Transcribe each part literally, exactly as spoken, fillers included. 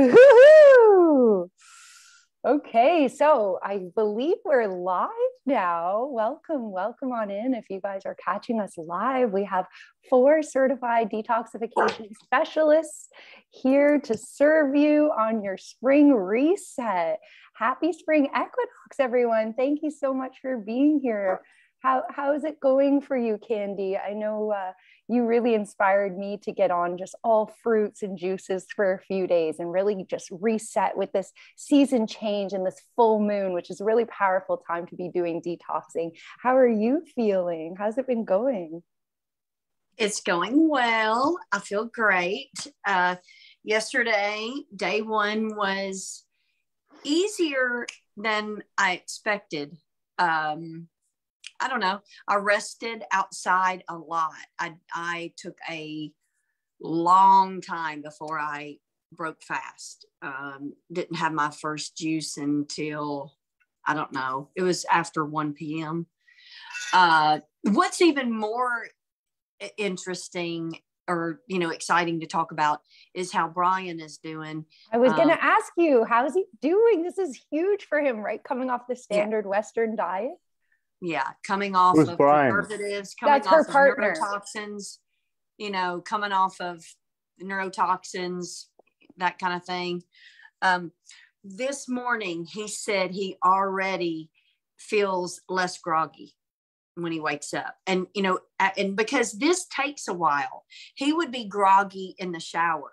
Woo-hoo! Okay, so I believe we're live now. Welcome, welcome on in. If you guys are catching us live, we have four certified detoxification specialists here to serve you on your spring reset. Happy spring equinox, everyone. Thank you so much for being here. How, how is it going for you, Candy? I know uh, you really inspired me to get on just all fruits and juices for a few days and really just reset with this season change and this full moon, which is a really powerful time to be doing detoxing. How are you feeling? How's it been going? It's going well. I feel great. Uh, yesterday, day one was easier than I expected. Um, I don't know. I rested outside a lot. I, I took a long time before I broke fast. Um, didn't have my first juice until, I don't know, it was after one p m Uh, what's even more interesting or, you know, exciting to talk about is how Brian is doing. I was going to um, ask you, how is he doing? This is huge for him, right? Coming off the standard yeah. Western diet. Yeah, coming off Who's of Brian? preservatives, coming That's off of partner. neurotoxins, you know, coming off of neurotoxins, that kind of thing. Um, this morning, he said he already feels less groggy when he wakes up. And, you know, and because this takes a while, he would be groggy in the shower.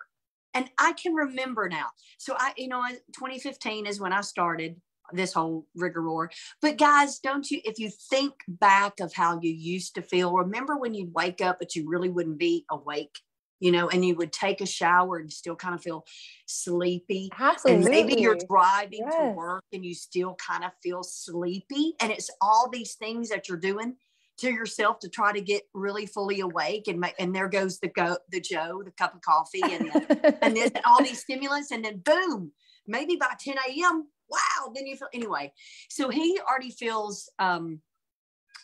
And I can remember now. So, I, you know, twenty fifteen is when I started this whole rigmarole. But guys, don't you, if you think back of how you used to feel, remember when you'd wake up, but you really wouldn't be awake, you know, and you would take a shower and still kind of feel sleepy. Absolutely. And maybe you're driving yes. to work and you still kind of feel sleepy. And it's all these things that you're doing to yourself to try to get really fully awake, and and there goes the go, the Joe, the cup of coffee and, the, and this, and all these stimulants. And then boom, maybe by ten a m, wow, then you feel, anyway, so he already feels, um,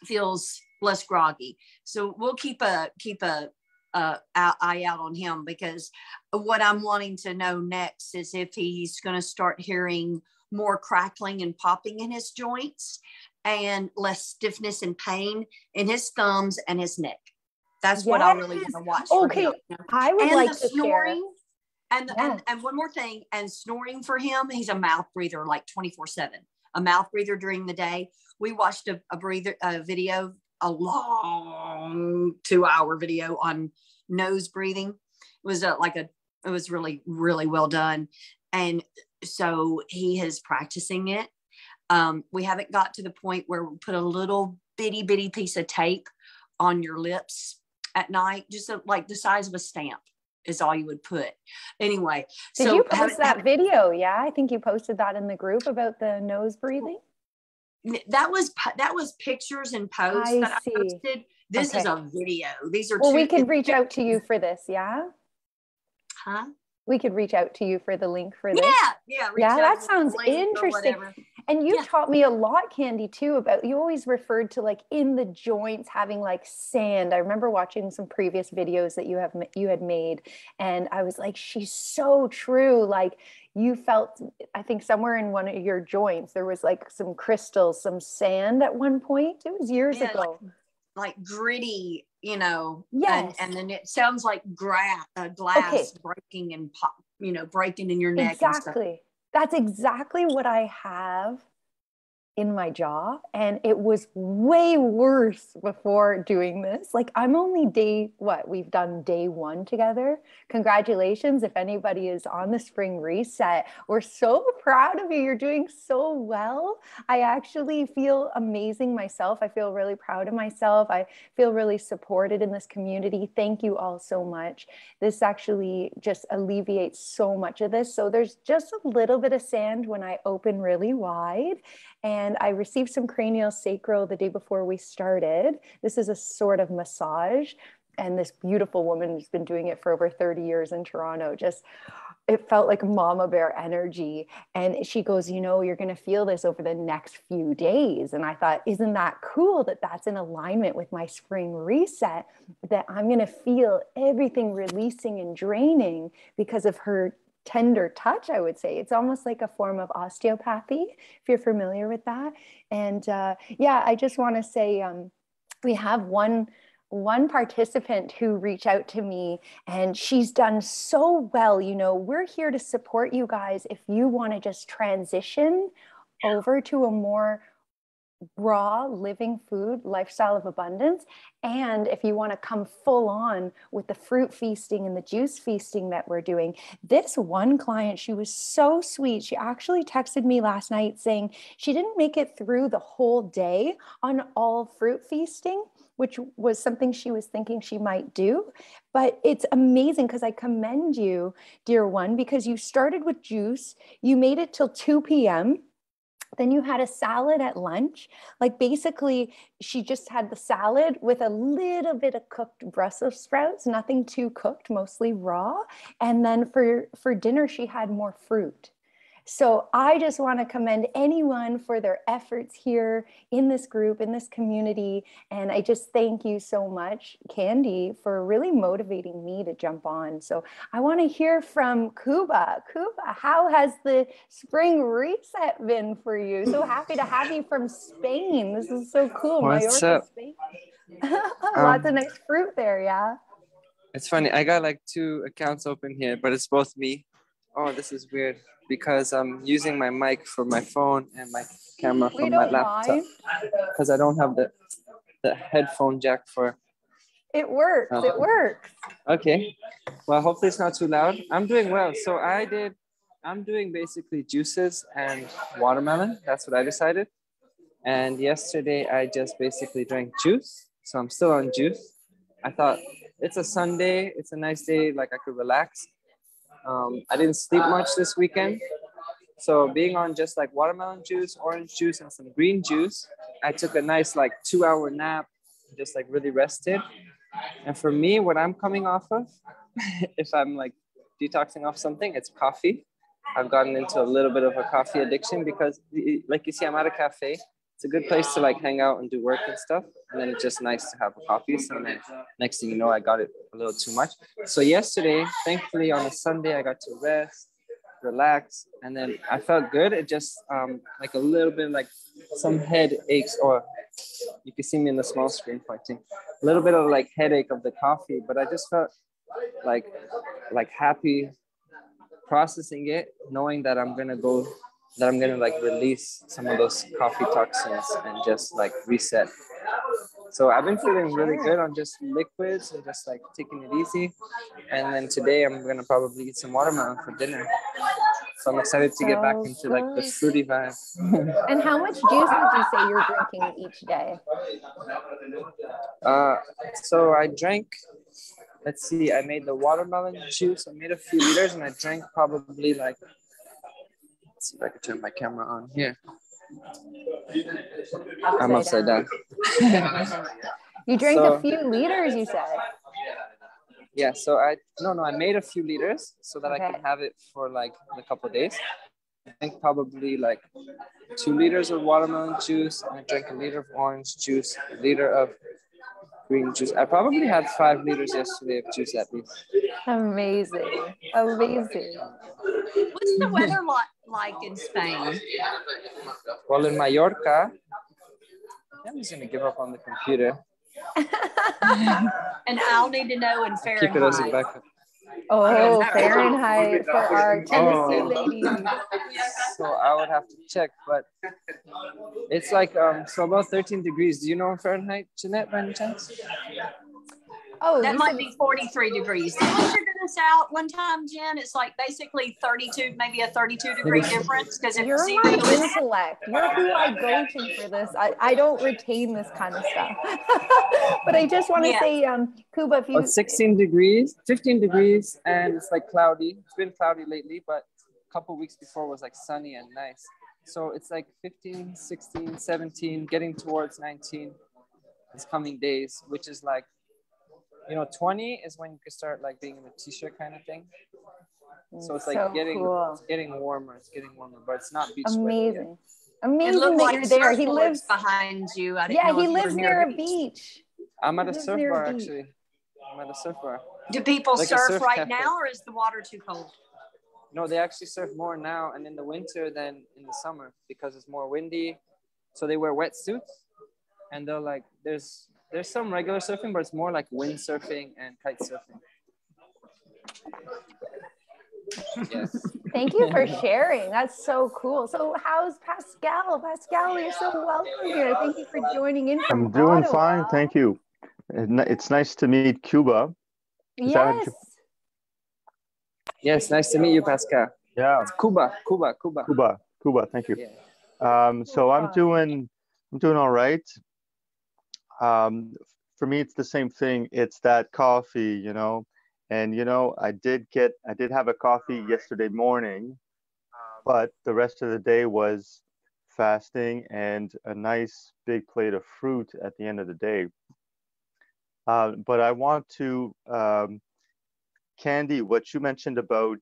feels less groggy. So we'll keep a, keep a, uh, eye out on him, because what I'm wanting to know next is if he's going to start hearing more crackling and popping in his joints and less stiffness and pain in his thumbs and his neck. That's yes. what I really want to watch. Okay. For him. I would and like the to snoring. Share. And, yeah. and and one more thing, and snoring for him, he's a mouth breather, like twenty-four seven, a mouth breather during the day. We watched a, a breather a video, a long two hour video on nose breathing. It was a, like a, it was really, really well done. And so he is practicing it. Um, we haven't got to the point where we put a little bitty, bitty piece of tape on your lips at night, just a, like the size of a stamp. Is all you would put anyway. Did so you post have, that have, video? Yeah. I think you posted that in the group about the nose breathing. That was, that was pictures and posts I that see. I posted. This okay. is a video. These are, well, two we could reach out to you for this. Yeah. Huh? We could reach out to you for the link for this. Yeah. Yeah. Yeah. That sounds interesting. And you yeah. taught me a lot, Candy, too, about, you always referred to like in the joints having like sand. I remember watching some previous videos that you have, you had made. And I was like, she's so true. Like you felt, I think somewhere in one of your joints, there was like some crystals, some sand at one point. It was years yeah, ago. Like, like gritty, you know, yes. and, and then it sounds like gra- uh, glass okay. breaking and pop, you know, breaking in your neck. Exactly. And stuff. That's exactly what I have in my jaw. And it was way worse before doing this. Like I'm only day, what we've done day one together. Congratulations. If anybody is on the spring reset, we're so proud of you. You're doing so well. I actually feel amazing myself. I feel really proud of myself. I feel really supported in this community. Thank you all so much. This actually just alleviates so much of this. So there's just a little bit of sand when I open really wide. And And I received some cranial sacral the day before we started. This is a sort of massage. And this beautiful woman who's been doing it for over thirty years in Toronto, just, it felt like mama bear energy. And she goes, you know, you're going to feel this over the next few days. And I thought, isn't that cool that that's in alignment with my spring reset, that I'm going to feel everything releasing and draining because of her tender touch, I would say. It's almost like a form of osteopathy, if you're familiar with that. And uh, yeah, I just want to say um, we have one one participant who reached out to me, and she's done so well. You know, we're here to support you guys if you want to just transition yeah. over to a more raw living food lifestyle of abundance, and if you want to come full on with the fruit feasting and the juice feasting that we're doing. This one client, she was so sweet, she actually texted me last night saying she didn't make it through the whole day on all fruit feasting, which was something she was thinking she might do. But it's amazing, because I commend you, dear one, because you started with juice, you made it till two p m then you had a salad at lunch. Like, basically she just had the salad with a little bit of cooked Brussels sprouts, nothing too cooked, mostly raw. And then for, for dinner, she had more fruit. So I just want to commend anyone for their efforts here in this group, in this community. And I just thank you so much, Candy, for really motivating me to jump on. So I want to hear from Kuba. Kuba, how has the spring reset been for you? So happy to have you from Spain. This is so cool. What's Mallorca, up? Spain. Lots um, of nice fruit there, yeah? It's funny. I got like two accounts open here, but it's both me. Oh, this is weird, because I'm using my mic for my phone and my camera for my laptop, because I don't have the, the headphone jack for... It works, um, it works. Okay, well, hopefully it's not too loud. I'm doing well. So I did, I'm doing basically juices and watermelon. That's what I decided. And yesterday I just basically drank juice. So I'm still on juice. I thought it's a Sunday, it's a nice day, like I could relax. Um, I didn't sleep much this weekend, so being on just like watermelon juice, orange juice, and some green juice, I took a nice like two hour nap, just like really rested. And for me, what I'm coming off of, if I'm like detoxing off something, it's coffee. I've gotten into a little bit of a coffee addiction, because like you see, I'm at a cafe. It's a good place to like hang out and do work and stuff. And then it's just nice to have a coffee. So then next thing you know, I got it a little too much. So yesterday, thankfully on a Sunday, I got to rest, relax, and then I felt good. It just um, like a little bit like some head aches, or you can see me in the small screen pointing, a little bit of like headache of the coffee, but I just felt like, like happy processing it, knowing that I'm gonna go that I'm gonna like release some of those coffee toxins and just like reset. So I've been feeling really good on just liquids and just like taking it easy. And then today I'm gonna probably eat some watermelon for dinner. So I'm excited to get back into like the fruity vibe. And how much juice would you say you're drinking each day? Uh, so I drank, let's see, I made the watermelon juice. I made a few liters and I drank probably like, let's see if I can turn my camera on here. Upside I'm upside down. down. You drank so, a few liters, you said. Yeah, so I, no, no, I made a few liters so that okay. I can have it for like a couple of days. I think probably like two liters of watermelon juice, and I drank a liter of orange juice, a liter of green juice. I probably had five liters yesterday of juice at least. Amazing, amazing. What's the weather like? like in Spain? Well, in Mallorca, I'm just going to give up on the computer. And I'll need to know in Fahrenheit. Keep it as a backup. Oh, Fahrenheit for our Tennessee oh. ladies. So I would have to check, but it's like, um, so about thirteen degrees. Do you know Fahrenheit, Jeanette, by any chance? Oh, that might be forty-three degrees. They figured this out one time, Jen. It's like basically thirty-two, maybe a thirty-two degree difference. Because if you're my intellect, you're who I go to for this. I, I don't retain this kind of stuff. But I just want to yeah. say, um, Kuba, if you oh, sixteen degrees, fifteen degrees, and it's like cloudy. It's been cloudy lately, but a couple weeks before was like sunny and nice. So it's like fifteen, sixteen, seventeen, getting towards nineteen these coming days, which is like, you know, twenty is when you can start like being in a t-shirt kind of thing. So it's like so getting cool. it's getting warmer, it's getting warmer, but it's not beach Amazing. Amazing that like you're there. He lives behind you. I didn't yeah, know he lives near, near a beach. I'm at a surf bar a actually. I'm at a surf bar. Do people like surf, surf right cafe. now, or is the water too cold? No, they actually surf more now and in the winter than in the summer because it's more windy. So they wear wetsuits and they're like, there's there's some regular surfing, but it's more like wind surfing and kite surfing. Yes. Thank you for sharing. That's so cool. So how's Pascal? Pascal, you're so welcome here. Thank you for joining in. I'm doing Ottawa. Fine. Thank you. It's nice to meet Kuba. Is yes. That yes. Nice to meet you, Pascal. Yeah. It's Kuba. Kuba. Kuba. Kuba. Kuba. Thank you. Yeah. Um, so I'm doing, I'm doing all right. Um, for me, it's the same thing. It's that coffee, you know. And, you know, I did get, I did have a coffee yesterday morning, but the rest of the day was fasting and a nice big plate of fruit at the end of the day. Uh, but I want to, um, Candy, what you mentioned about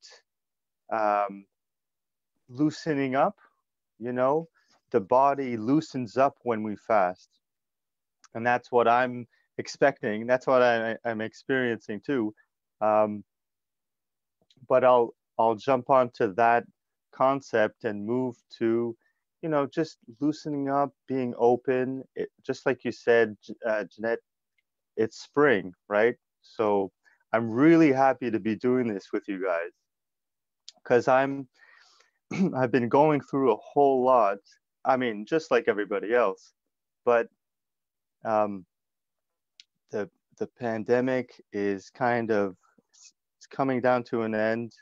um, loosening up, you know, the body loosens up when we fast. And that's what I'm expecting. That's what I, I'm experiencing too. Um, but I'll, I'll jump onto that concept and move to, you know, just loosening up, being open. It, just like you said, uh, Jeanette, it's spring, right? So I'm really happy to be doing this with you guys because I'm, I've been going through a whole lot. I mean, just like everybody else, but, um, the, the pandemic is kind of, it's coming down to an end.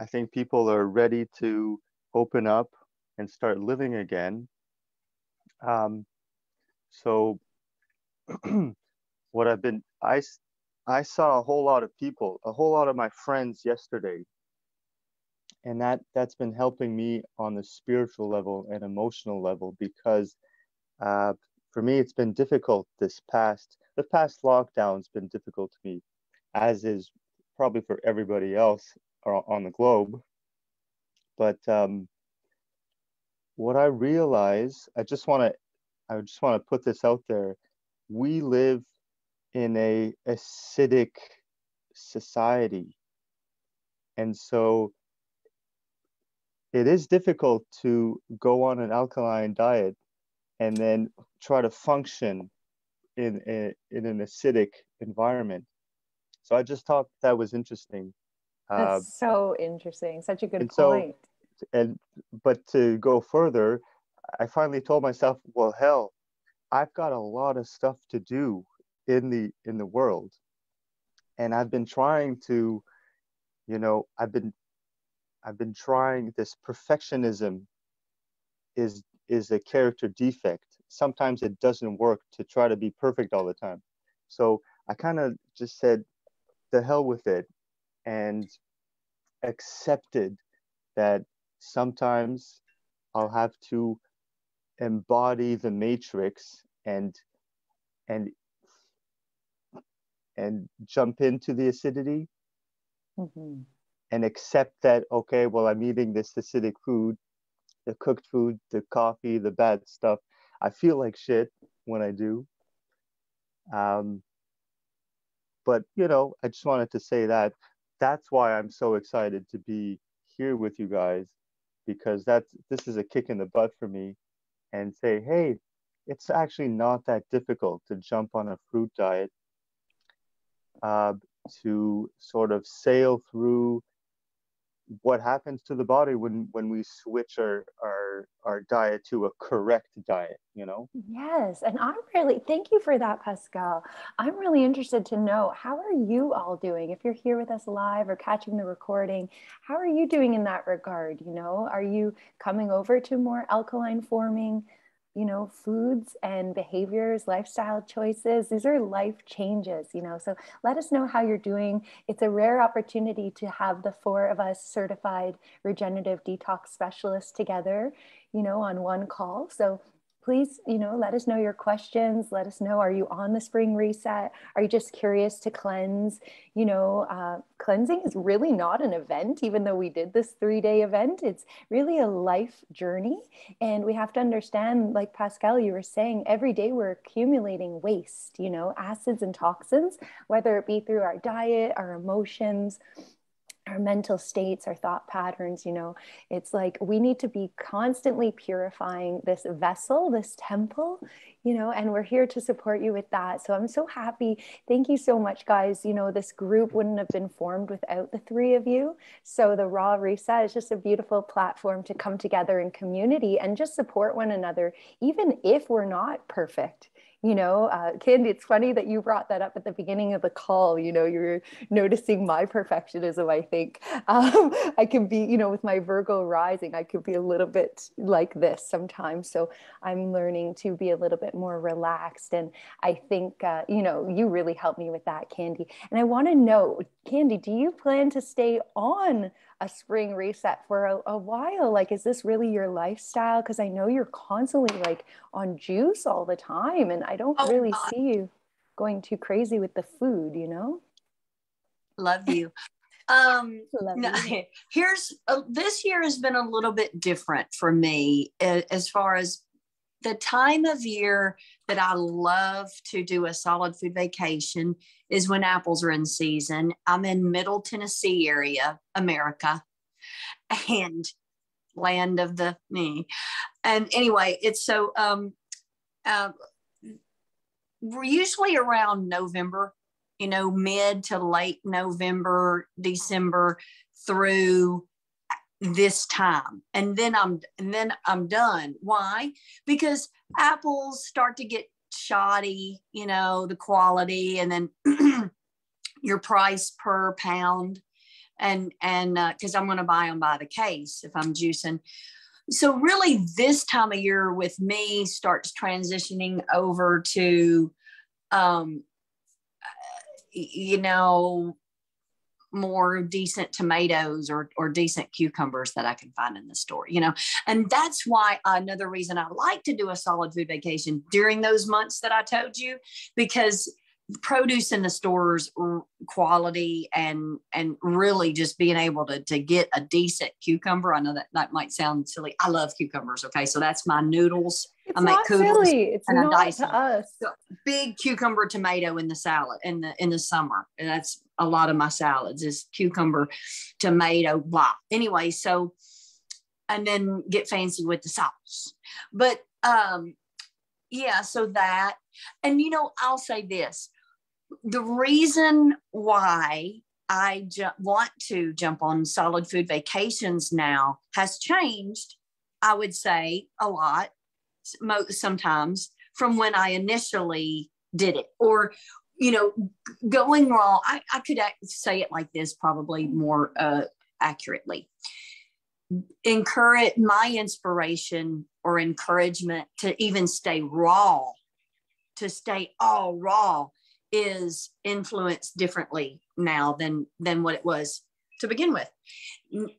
I think people are ready to open up and start living again. Um, so what I've been, I, I saw a whole lot of people, a whole lot of my friends yesterday. And that, that's been helping me on the spiritual level and emotional level because uh, for me, it's been difficult this past, the past lockdown's been difficult to me, as is probably for everybody else on the globe. But um, what I realize, I just want to, I just want to put this out there. We live in a acidic society, and so it is difficult to go on an alkaline diet and then try to function in a, in an acidic environment. So I just thought that was interesting. That's uh, so interesting. Such a good and point. So, and but to go further, I finally told myself, well, hell, I've got a lot of stuff to do in the in the world, and I've been trying to, you know, I've been, I've been trying this perfectionism. Is is a character defect. Sometimes it doesn't work to try to be perfect all the time. So I kind of just said, the hell with it, and accepted that sometimes I'll have to embody the matrix and and and jump into the acidity mm-hmm. and accept that, okay, well, I'm eating this acidic food, the cooked food, the coffee, the bad stuff. I feel like shit when I do. Um, but, you know, I just wanted to say that that's why I'm so excited to be here with you guys, because that's, this is a kick in the butt for me, and say, hey, it's actually not that difficult to jump on a fruit diet, uh, to sort of sail through what happens to the body when when we switch our our our diet to a correct diet, you know? Yes. And I'm really, thank you for that, Pascal. I'm really interested to know, how are you all doing? If you're here with us live or catching the recording, how are you doing in that regard? You know, are you coming over to more alkaline forming, you know, foods and behaviors, lifestyle choices? These are life changes, you know, so let us know how you're doing. It's a rare opportunity to have the four of us certified regenerative detox specialists together, you know, on one call. So please, you know, let us know your questions. Let us know, are you on the spring reset? Are you just curious to cleanse? You know, uh, cleansing is really not an event, even though we did this three-day event. It's really a life journey. And we have to understand, like Pascal, you were saying, every day we're accumulating waste, you know, acids and toxins, whether it be through our diet, our emotions, our mental states, our thought patterns, you know, it's like we need to be constantly purifying this vessel, this temple, you know, and we're here to support you with that. So I'm so happy. Thank you so much, guys. You know, this group wouldn't have been formed without the three of you. So the Raw Reset is just a beautiful platform to come together in community and just support one another, even if we're not perfect. You know, uh, Candy, it's funny that you brought that up at the beginning of the call. You know, you're noticing my perfectionism, I think. Um, I can be, you know, with my Virgo rising, I could be a little bit like this sometimes. So I'm learning to be a little bit more relaxed. And I think, uh, you know, you really helped me with that, Candy. And I want to know, Candy, do you plan to stay on a spring reset for a, a while? Like, is this really your lifestyle? Because I know you're constantly like on juice all the time, and I don't oh, really God. see you going too crazy with the food, you know? Love you. Um, Love no, you. Here's, uh, this year has been a little bit different for me as far as the time of year that I love to do a solid food vacation is when apples are in season. I'm in middle Tennessee area, America, and land of the me. And anyway, it's so, um, uh, we're usually around November, you know, mid to late November, December through this time. And then I'm, and then I'm done. Why? Because apples start to get shoddy, you know, the quality, and then your price per pound. And, and, uh, cause I'm going to buy them by the case if I'm juicing. So really this time of year with me starts transitioning over to, um, you know, more decent tomatoes or, or decent cucumbers that I can find in the store, you know? And that's why another reason I like to do a solid food vacation during those months that I told you, because produce in the stores, quality, and, and really just being able to, to get a decent cucumber. I know that that might sound silly. I love cucumbers. Okay. So that's my noodles. It's I make not noodles silly. It's and not I dice to us. So big cucumber tomato in the salad in the, in the summer. And that's a lot of my salads is cucumber, tomato, blah. Anyway, so, and then get fancy with the sauce. But um, yeah, so that, and you know, I'll say this, the reason why I ju- want to jump on solid food vacations now has changed, I would say a lot, most, sometimes from when I initially did it, or you know, going raw, I, I could say it like this probably more uh, accurately. Encourage my inspiration or encouragement to even stay raw, to stay all raw is influenced differently now than, than what it was to begin with.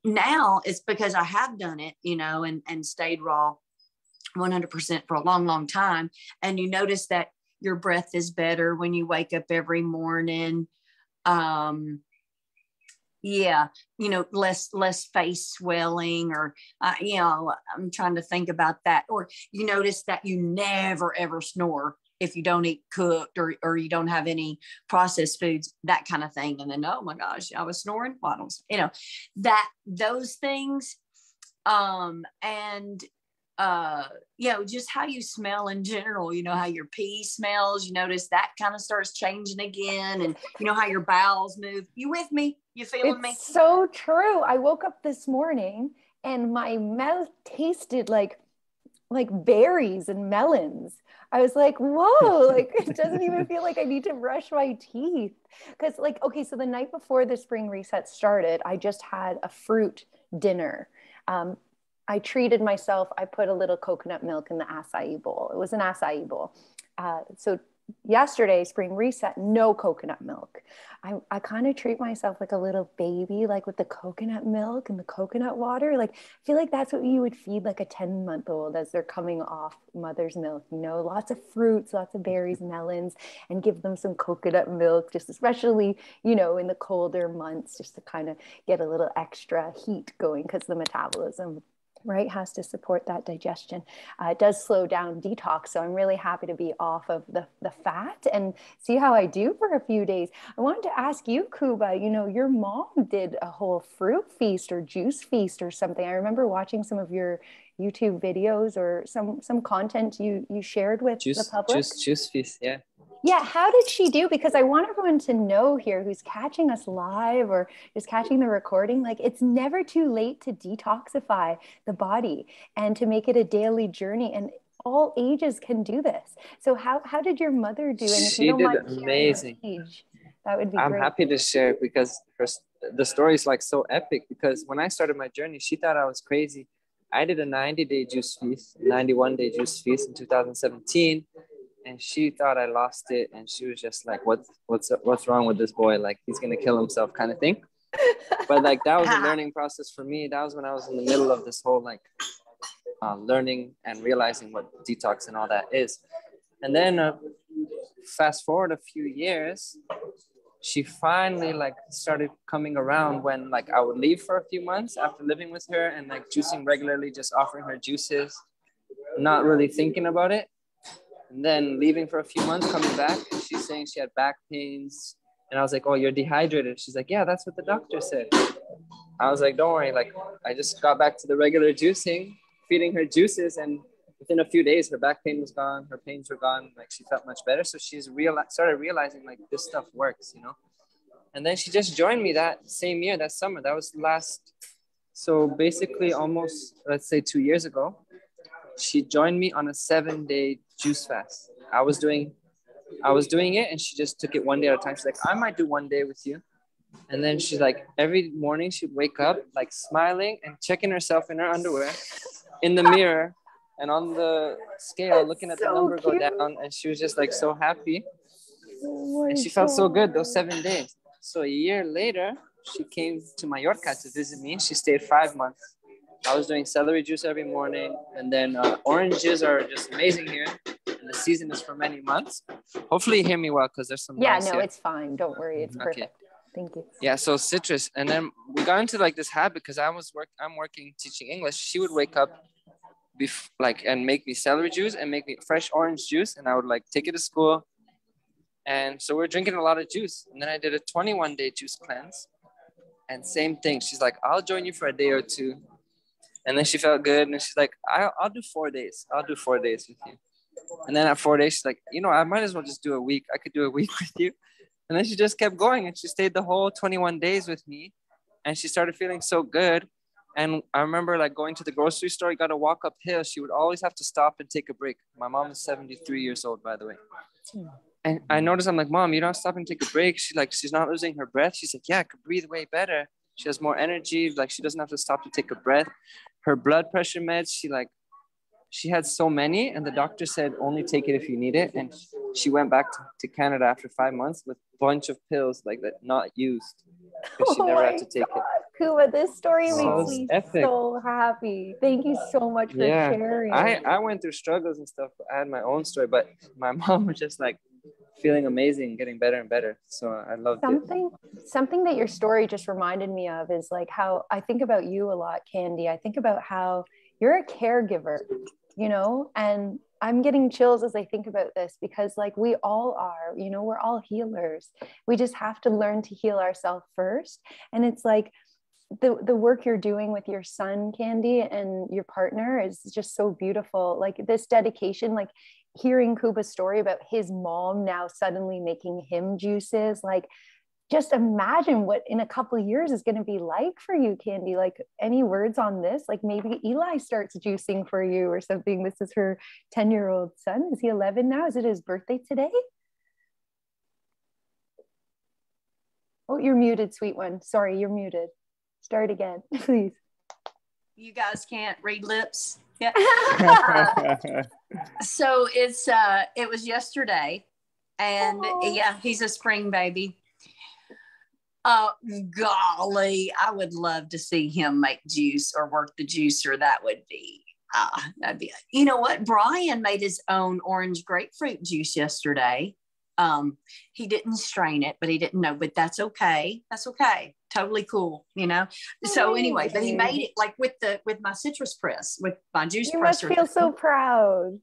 Now it's because I have done it, you know, and, and stayed raw one hundred percent for a long, long time. And you notice that your breath is better when you wake up every morning. Um, yeah, you know, less less face swelling, or uh, you know, I'm trying to think about that. Or you notice that you never ever snore if you don't eat cooked or or you don't have any processed foods, that kind of thing. And then oh my gosh, I was snoring. Well, I don't, you know, that those things, um, and. Uh, you know, just how you smell in general, you know, how your pee smells, you notice that kind of starts changing again. And you know, how your bowels move. You with me? You feeling it's me? It's so true. I woke up this morning and my mouth tasted like, like berries and melons. I was like, whoa, like it doesn't even feel like I need to brush my teeth. Cause like, okay. So the night before the spring reset started, I just had a fruit dinner. Um, I treated myself. I put a little coconut milk in the acai bowl. It was an acai bowl. Uh, so yesterday, spring reset, no coconut milk. I, I kind of treat myself like a little baby, like with the coconut milk and the coconut water. Like, I feel like that's what you would feed like a ten month old as they're coming off mother's milk, you know, lots of fruits, lots of berries, melons, and give them some coconut milk, just especially, you know, in the colder months, just to kind of get a little extra heat going because the metabolism right, has to support that digestion. Uh, it does slow down detox. So I'm really happy to be off of the, the fat and see how I do for a few days. I wanted to ask you, Kuba, you know, your mom did a whole fruit feast or juice feast or something. I remember watching some of your YouTube videos or some, some content you, you shared with juice, the public. Juice, juice feast, yeah. Yeah, how did she do? Because I want everyone to know here who's catching us live or is catching the recording, like it's never too late to detoxify the body and to make it a daily journey. And all ages can do this. So how, how did your mother do? And if you don't mind sharing amazing. Her age, that would be I'm great. happy to share because her, the story is like so epic because when I started my journey, she thought I was crazy. I did a ninety day juice feast, ninety-one day juice feast in two thousand seventeen. And she thought I lost it. And she was just like, what, what's, what's wrong with this boy? Like, he's going to kill himself kind of thing. But like, that was a learning process for me. That was when I was in the middle of this whole like uh, learning and realizing what detox and all that is. And then uh, fast forward a few years, she finally like started coming around when like I would leave for a few months after living with her and like juicing regularly, just offering her juices, not really thinking about it. And then leaving for a few months, coming back, and she's saying she had back pains. And I was like, oh, you're dehydrated. She's like, yeah, that's what the doctor said. I was like, don't worry. Like, I just got back to the regular juicing, feeding her juices. And within a few days, her back pain was gone. Her pains were gone. Like, she felt much better. So she's real started realizing, like, this stuff works, you know. And then she just joined me that same year, that summer. That was last, so basically almost, let's say, two years ago. She joined me on a seven day juice fast. I was doing, I was doing it, and she just took it one day at a time. She's like, I might do one day with you. And then she's like, every morning she'd wake up like smiling and checking herself in her underwear in the mirror and on the scale, looking at the number go down. And she was just like so happy. And she felt so good those seven days. So a year later, she came to Mallorca to visit me. She stayed five months. I was doing celery juice every morning, and then uh, oranges are just amazing here, and the season is for many months. Hopefully you hear me well, because there's some yeah, no, here. It's fine. Don't worry. It's perfect. Okay. Thank you. Yeah, so citrus, and then we got into like this habit, because I was work, I'm working teaching English. She would wake up bef like and make me celery juice and make me fresh orange juice, and I would like take it to school, and so we we're drinking a lot of juice, and then I did a twenty-one day juice cleanse, and same thing. She's like, I'll join you for a day or two. And then she felt good, and she's like, I'll, I'll do four days. I'll do four days with you. And then at four days, she's like, you know, I might as well just do a week. I could do a week with you. And then she just kept going, and she stayed the whole twenty-one days with me. And she started feeling so good. And I remember like going to the grocery store, you got to walk uphill. She would always have to stop and take a break. My mom is seventy-three years old, by the way. And I noticed, I'm like, Mom, you don't stop and take a break. She like, she's not losing her breath. She's like, yeah, I could breathe way better. She has more energy. Like, she doesn't have to stop to take a breath. Her blood pressure meds, she like, she had so many, and the doctor said, only take it if you need it. And she went back to, to Canada after five months with a bunch of pills like that, not used. Because she oh never had to take God. it. Kuba, this story so makes me epic. so happy. Thank you so much for yeah. sharing. I, I went through struggles and stuff. I had my own story, but my mom was just like, feeling amazing, getting better and better. So I love something it. something that your story just reminded me of is like how I think about you a lot, Candy. I think about how you're a caregiver, you know, and I'm getting chills as I think about this, because like we all are, you know, we're all healers. We just have to learn to heal ourselves first. And it's like the, the work you're doing with your son, Candy, and your partner is just so beautiful. Like this dedication, like hearing Kuba's story about his mom now suddenly making him juices, like just imagine what in a couple of years is going to be like for you, Candy. Like, any words on this? Like maybe Eli starts juicing for you or something. This is her ten year old son. Is he eleven now? Is it his birthday today? Oh, you're muted, sweet one. Sorry, you're muted. Start again, please. You guys can't read lips. Yeah. Uh, so it's uh it was yesterday, and oh. yeah, he's a spring baby. Uh golly, I would love to see him make juice or work the juicer. That would be uh that'd be you know what, Brian made his own orange grapefruit juice yesterday. Um, he didn't strain it, but he didn't know, but that's okay. That's okay. Totally cool. You know? So anyway, but he made it like with the, with my citrus press, with my juice you presser. You must feel so proud.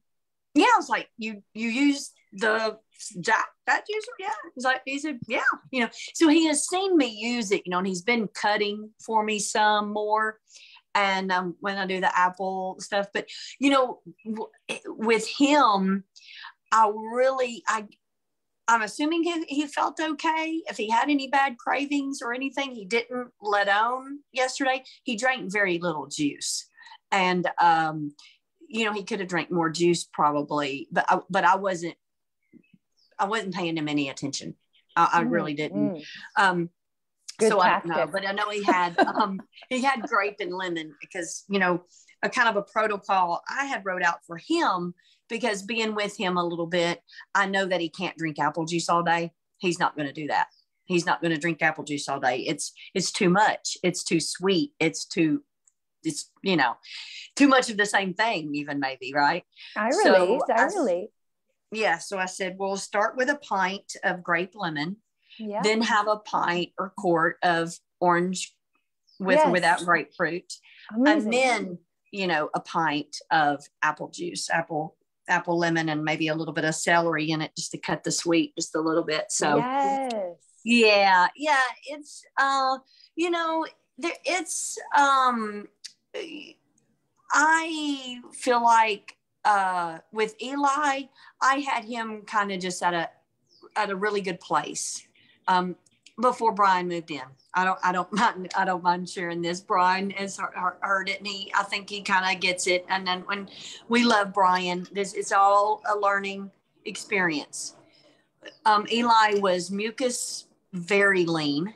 Yeah. I was like, you, you used the jack that user. Yeah. He's like, he said, yeah. You know, so he has seen me use it, you know, and he's been cutting for me some more. And um, when I do the apple stuff, but you know, w- with him, I really, I, I'm assuming he, he felt okay. If he had any bad cravings or anything, he didn't let on yesterday. He drank very little juice. And, um, you know, he could have drank more juice probably, but I, but I wasn't, I wasn't paying him any attention. I, I really didn't. Mm. Um, Good so tactic. I don't know, but I know he had, um, he had grape and lemon because, you know, a kind of a protocol I had wrote out for him, because being with him a little bit, I know that he can't drink apple juice all day. He's not going to do that. He's not going to drink apple juice all day. It's, it's too much. It's too sweet. It's too, it's, you know, too much of the same thing even maybe. Right. I relate. So I relate. Yeah. So I said, we'll start with a pint of grape lemon, yeah. then have a pint or quart of orange with, yes. or without grapefruit. Amazing. And then, you know, a pint of apple juice, apple apple lemon, and maybe a little bit of celery in it just to cut the sweet just a little bit. So yes. yeah yeah it's uh you know there, it's um I feel like uh with Eli, I had him kind of just at a at a really good place um before Brian moved in. I don't I don't mind I don't mind sharing this. Brian has heard it, and he I think he kind of gets it. And then when we love Brian, this it's all a learning experience. Um, Eli was mucus, very lean,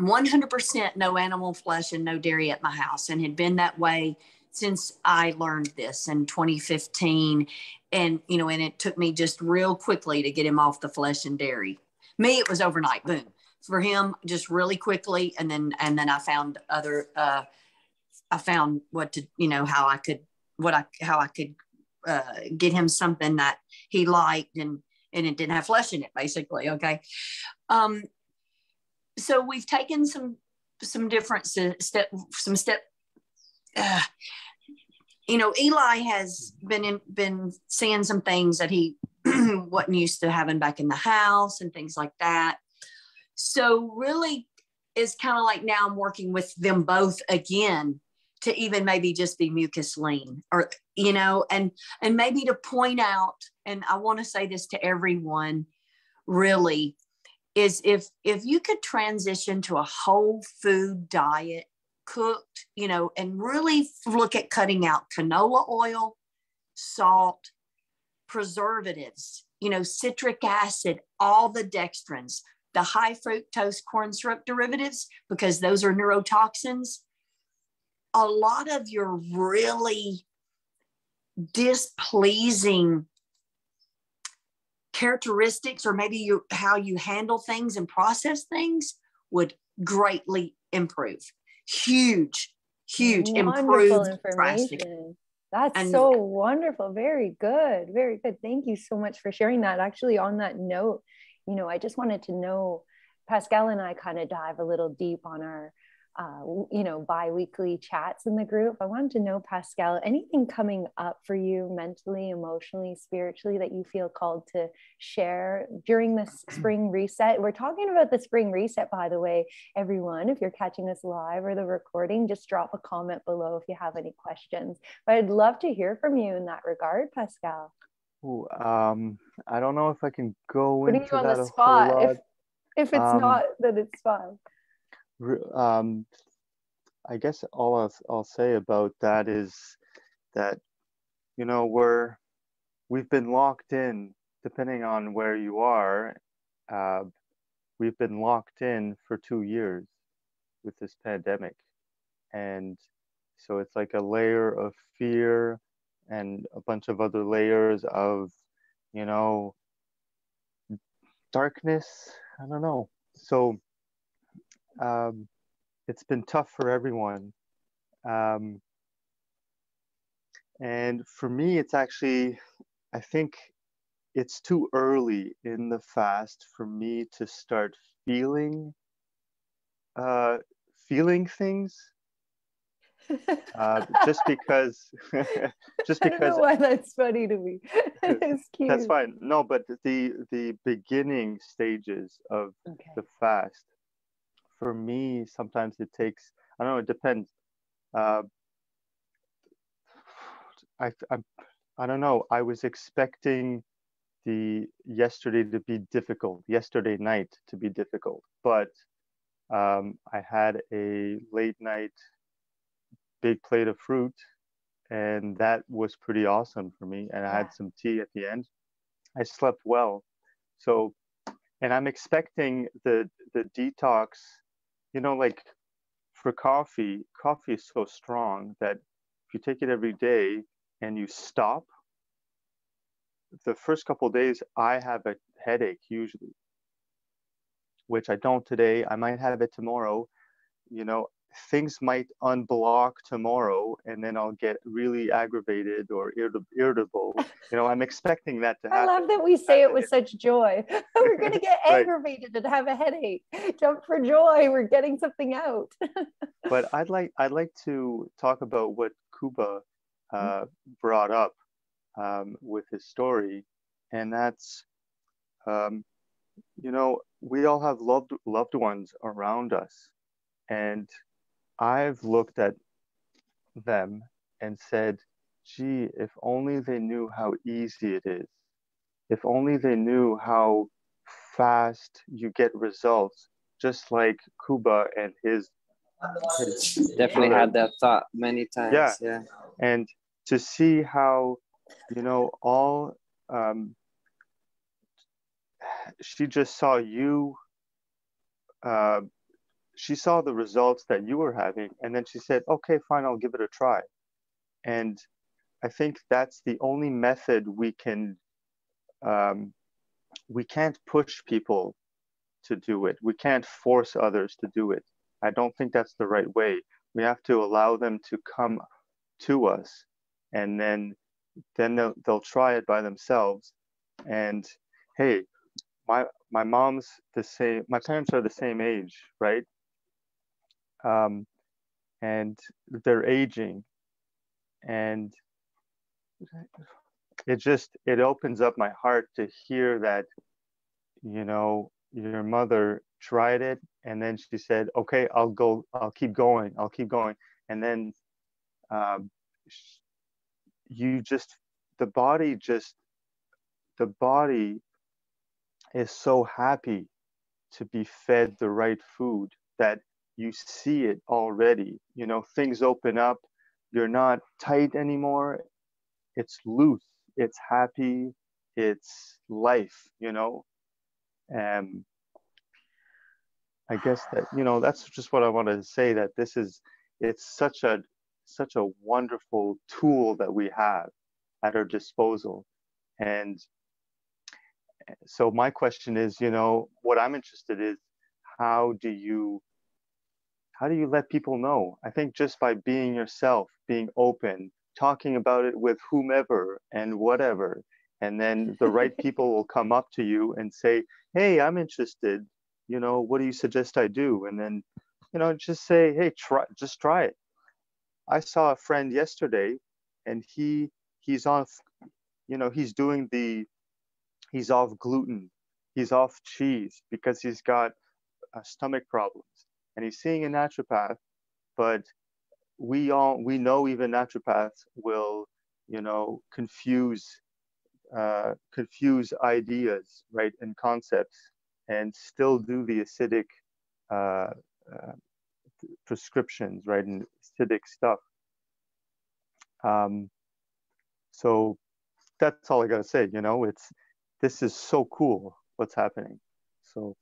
one hundred percent no animal flesh and no dairy at my house, and had been that way since I learned this in twenty fifteen. And you know, and it took me just real quickly to get him off the flesh and dairy. Me, it was overnight, boom. For him, just really quickly, and then and then I found other, uh, I found what to, you know, how I could, what I, how I could uh, get him something that he liked, and and it didn't have flesh in it, basically. Okay, um, so we've taken some some different step, some step. Uh, you know, Eli has been in, been seeing some things that he wasn't used to having back in the house and things like that. So really it's kind of like now I'm working with them both again to even maybe just be mucus lean, or, you know, and, and maybe to point out, and I want to say this to everyone really, is if, if you could transition to a whole food diet, cooked, you know, and really look at cutting out canola oil, salt, preservatives, you know, citric acid, all the dextrins, the high fructose corn syrup derivatives, because those are neurotoxins. A lot of your really displeasing characteristics, or maybe you, how you handle things and process things, would greatly improve. Huge, huge, improved information. That's and, so wonderful. Very good. Very good. Thank you so much for sharing that. Actually, on that note, you know, I just wanted to know, Pascal and I kind of dive a little deep on our, uh, you know, bi-weekly chats in the group. I wanted to know, Pascal, anything coming up for you mentally, emotionally, spiritually that you feel called to share during this spring reset? We're talking about the spring reset, by the way, everyone. If you're catching us live or the recording, just drop a comment below if you have any questions. But I'd love to hear from you in that regard, Pascal. Ooh, um, I don't know if I can go into that. Putting you on the spot. If, if it's um, not, then it's fine. Um, I guess all I'll, I'll say about that is that, you know, we're we've been locked in. Depending on where you are, uh, we've been locked in for two years with this pandemic, and so it's like a layer of fear and a bunch of other layers of, you know, darkness. I don't know. So um, it's been tough for everyone. Um, and for me, it's actually, I think it's too early in the fast for me to start feeling uh, feeling things. Uh, just because, just because. I don't know why that's funny to me. That's cute. That's fine. No, but the the beginning stages of okay. the fast, for me, sometimes it takes. I don't know. It depends. Uh, I I I don't know. I was expecting the yesterday to be difficult. Yesterday night to be difficult, but um, I had a late night. Big plate of fruit, and that was pretty awesome for me, and yeah. I had some tea at the end. I slept well, so and I'm expecting the the detox, you know, like for coffee coffee is so strong that if you take it every day and you stop, the first couple of days I have a headache usually, which I don't today. I might have it tomorrow, you know. Things might unblock tomorrow, and then I'll get really aggravated or irritable. You know, I'm expecting that to happen. I love that we say it with such joy. We're going to get right. aggravated and have a headache. Jump for joy. We're getting something out. But I'd like I'd like to talk about what Kuba uh, brought up um, with his story, and that's, um, you know, we all have loved loved ones around us, and I've looked at them and said, gee, if only they knew how easy it is. If only they knew how fast you get results, just like Kuba and his. his Definitely brother. Had that thought many times. Yeah. yeah. And to see how, you know, all, um, she just saw you, uh, she saw the results that you were having, and then she said, okay, fine, I'll give it a try. And I think that's the only method we can, um, we can't push people to do it. We can't force others to do it. I don't think that's the right way. We have to allow them to come to us, and then, then they'll, they'll try it by themselves. And hey, my, my mom's the same, my parents are the same age, right? Um, and they're aging, and it just, it opens up my heart to hear that, you know, your mother tried it, and then she said, okay, I'll go, I'll keep going, I'll keep going. And then um, you just, the body just, the body is so happy to be fed the right food that you see it already, you know, things open up, you're not tight anymore, it's loose, it's happy, it's life, you know. Um, I guess that, you know, that's just what I wanted to say, that this is, it's such a, such a wonderful tool that we have at our disposal. And so my question is, you know, what I'm interested in is, how do you How do you let people know? I think just by being yourself, being open, talking about it with whomever and whatever, and then the right people will come up to you and say, hey, I'm interested, you know, what do you suggest I do? And then, you know, just say, hey, try, just try it. I saw a friend yesterday, and he he's on, you know, he's doing the, he's off gluten, he's off cheese because he's got uh, stomach problems. And he's seeing a naturopath, but we all we know even naturopaths will, you know, confuse uh, confuse ideas, right, and concepts, and still do the acidic uh, uh, prescriptions, right, and acidic stuff. Um, so that's all I gotta say. You know, it's this is so cool what's happening. So.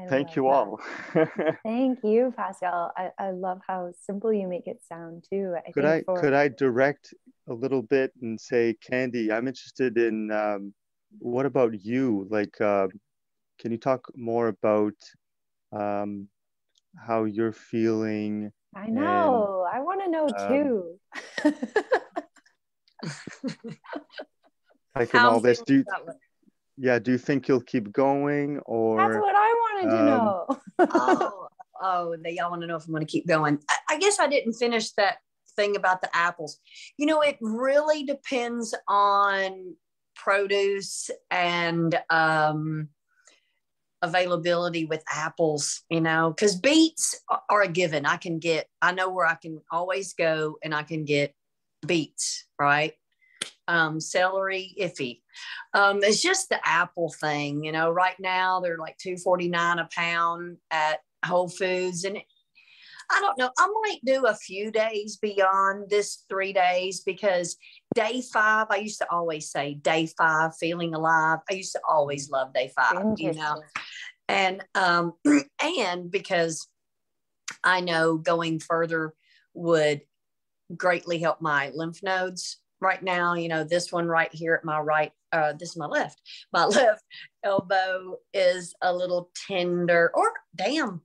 I Thank you that. all. Thank you, Pascal. I, I love how simple you make it sound too. I could think I for... could I direct a little bit and say, Candy, I'm interested in um, what about you? Like, uh, can you talk more about um, how you're feeling? I know. And, I want to know um, too. Type in all this. Do you, yeah, do you think you'll keep going? Or that's what I wanted to um, know. oh, oh, they y'all want to know if I'm going to keep going. I, I guess I didn't finish that thing about the apples. You know, it really depends on produce and um, availability with apples, you know, because beets are a given. I can get, I know where I can always go and I can get beets, right? Um, celery, iffy. Um, it's just the apple thing, you know. Right now they're like two forty-nine a pound at Whole Foods, and it, I don't know. I might do a few days beyond this three days because day five. I used to always say day five, feeling alive. I used to always love day five, you know, and um, and because I know going further would greatly help my lymph nodes. Right now, you know, this one right here at my right, uh, this is my left, my left elbow is a little tender, or damn,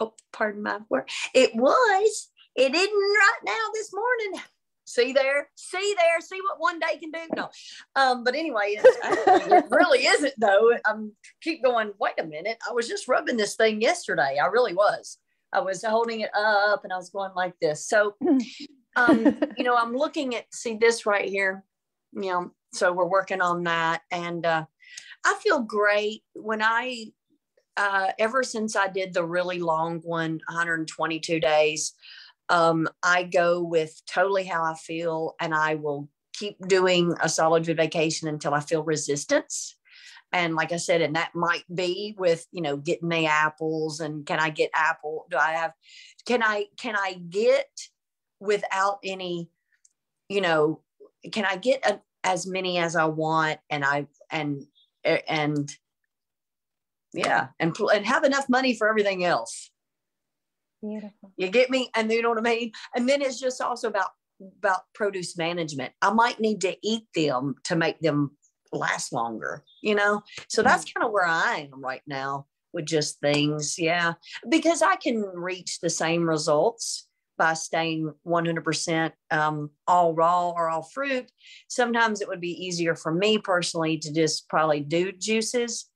oh, pardon my word. It was, it isn't right now this morning. See there, see there, see what one day can do? No, um, but anyway, it really isn't though. I'm keep going, wait a minute. I was just rubbing this thing yesterday. I really was. I was holding it up and I was going like this. So, um, you know, I'm looking at, see this right here, you know, so we're working on that. And uh, I feel great when I, uh, ever since I did the really long one, one hundred twenty-two days, um, I go with totally how I feel, and I will keep doing a solid food vacation until I feel resistance. And like I said, and that might be with, you know, getting the apples and can I get apple? Do I have, can I, can I get, without any, you know, can I get a, as many as I want? And I, and, and yeah, and, and have enough money for everything else. Beautiful. You get me? And you know what I mean? And then it's just also about, about produce management. I might need to eat them to make them last longer, you know? So that's kind of where I am right now with just things. Yeah. Because I can reach the same results by staying one hundred percent um, all raw or all fruit. Sometimes it would be easier for me personally to just probably do juices,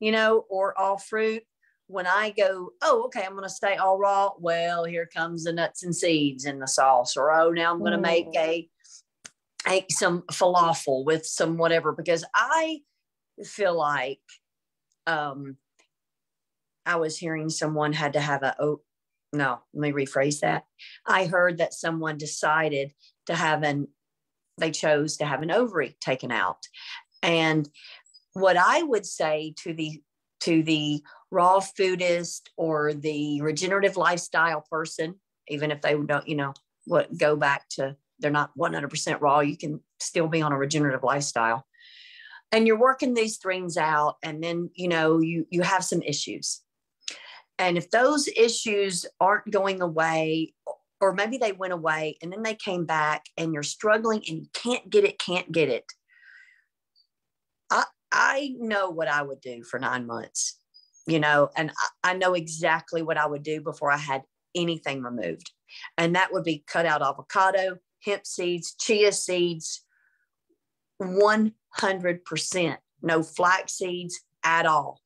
you know, or all fruit. When I go, oh, okay, I'm going to stay all raw. Well, here comes the nuts and seeds in the sauce, or, oh, now I'm going to make a, a, some falafel with some whatever, because I feel like um, I was hearing someone had to have a oat. No, let me rephrase that. I heard that someone decided to have an, they chose to have an ovary taken out. And what I would say to the, to the raw foodist or the regenerative lifestyle person, even if they don't, you know, what go back to, they're not one hundred percent raw, you can still be on a regenerative lifestyle. And you're working these things out. And then, you know, you, you have some issues. And if those issues aren't going away, or maybe they went away and then they came back and you're struggling and you can't get it, can't get it. I, I know what I would do for nine months, you know, and I, I know exactly what I would do before I had anything removed. And that would be cut out avocado, hemp seeds, chia seeds, one hundred percent. No flax seeds at all.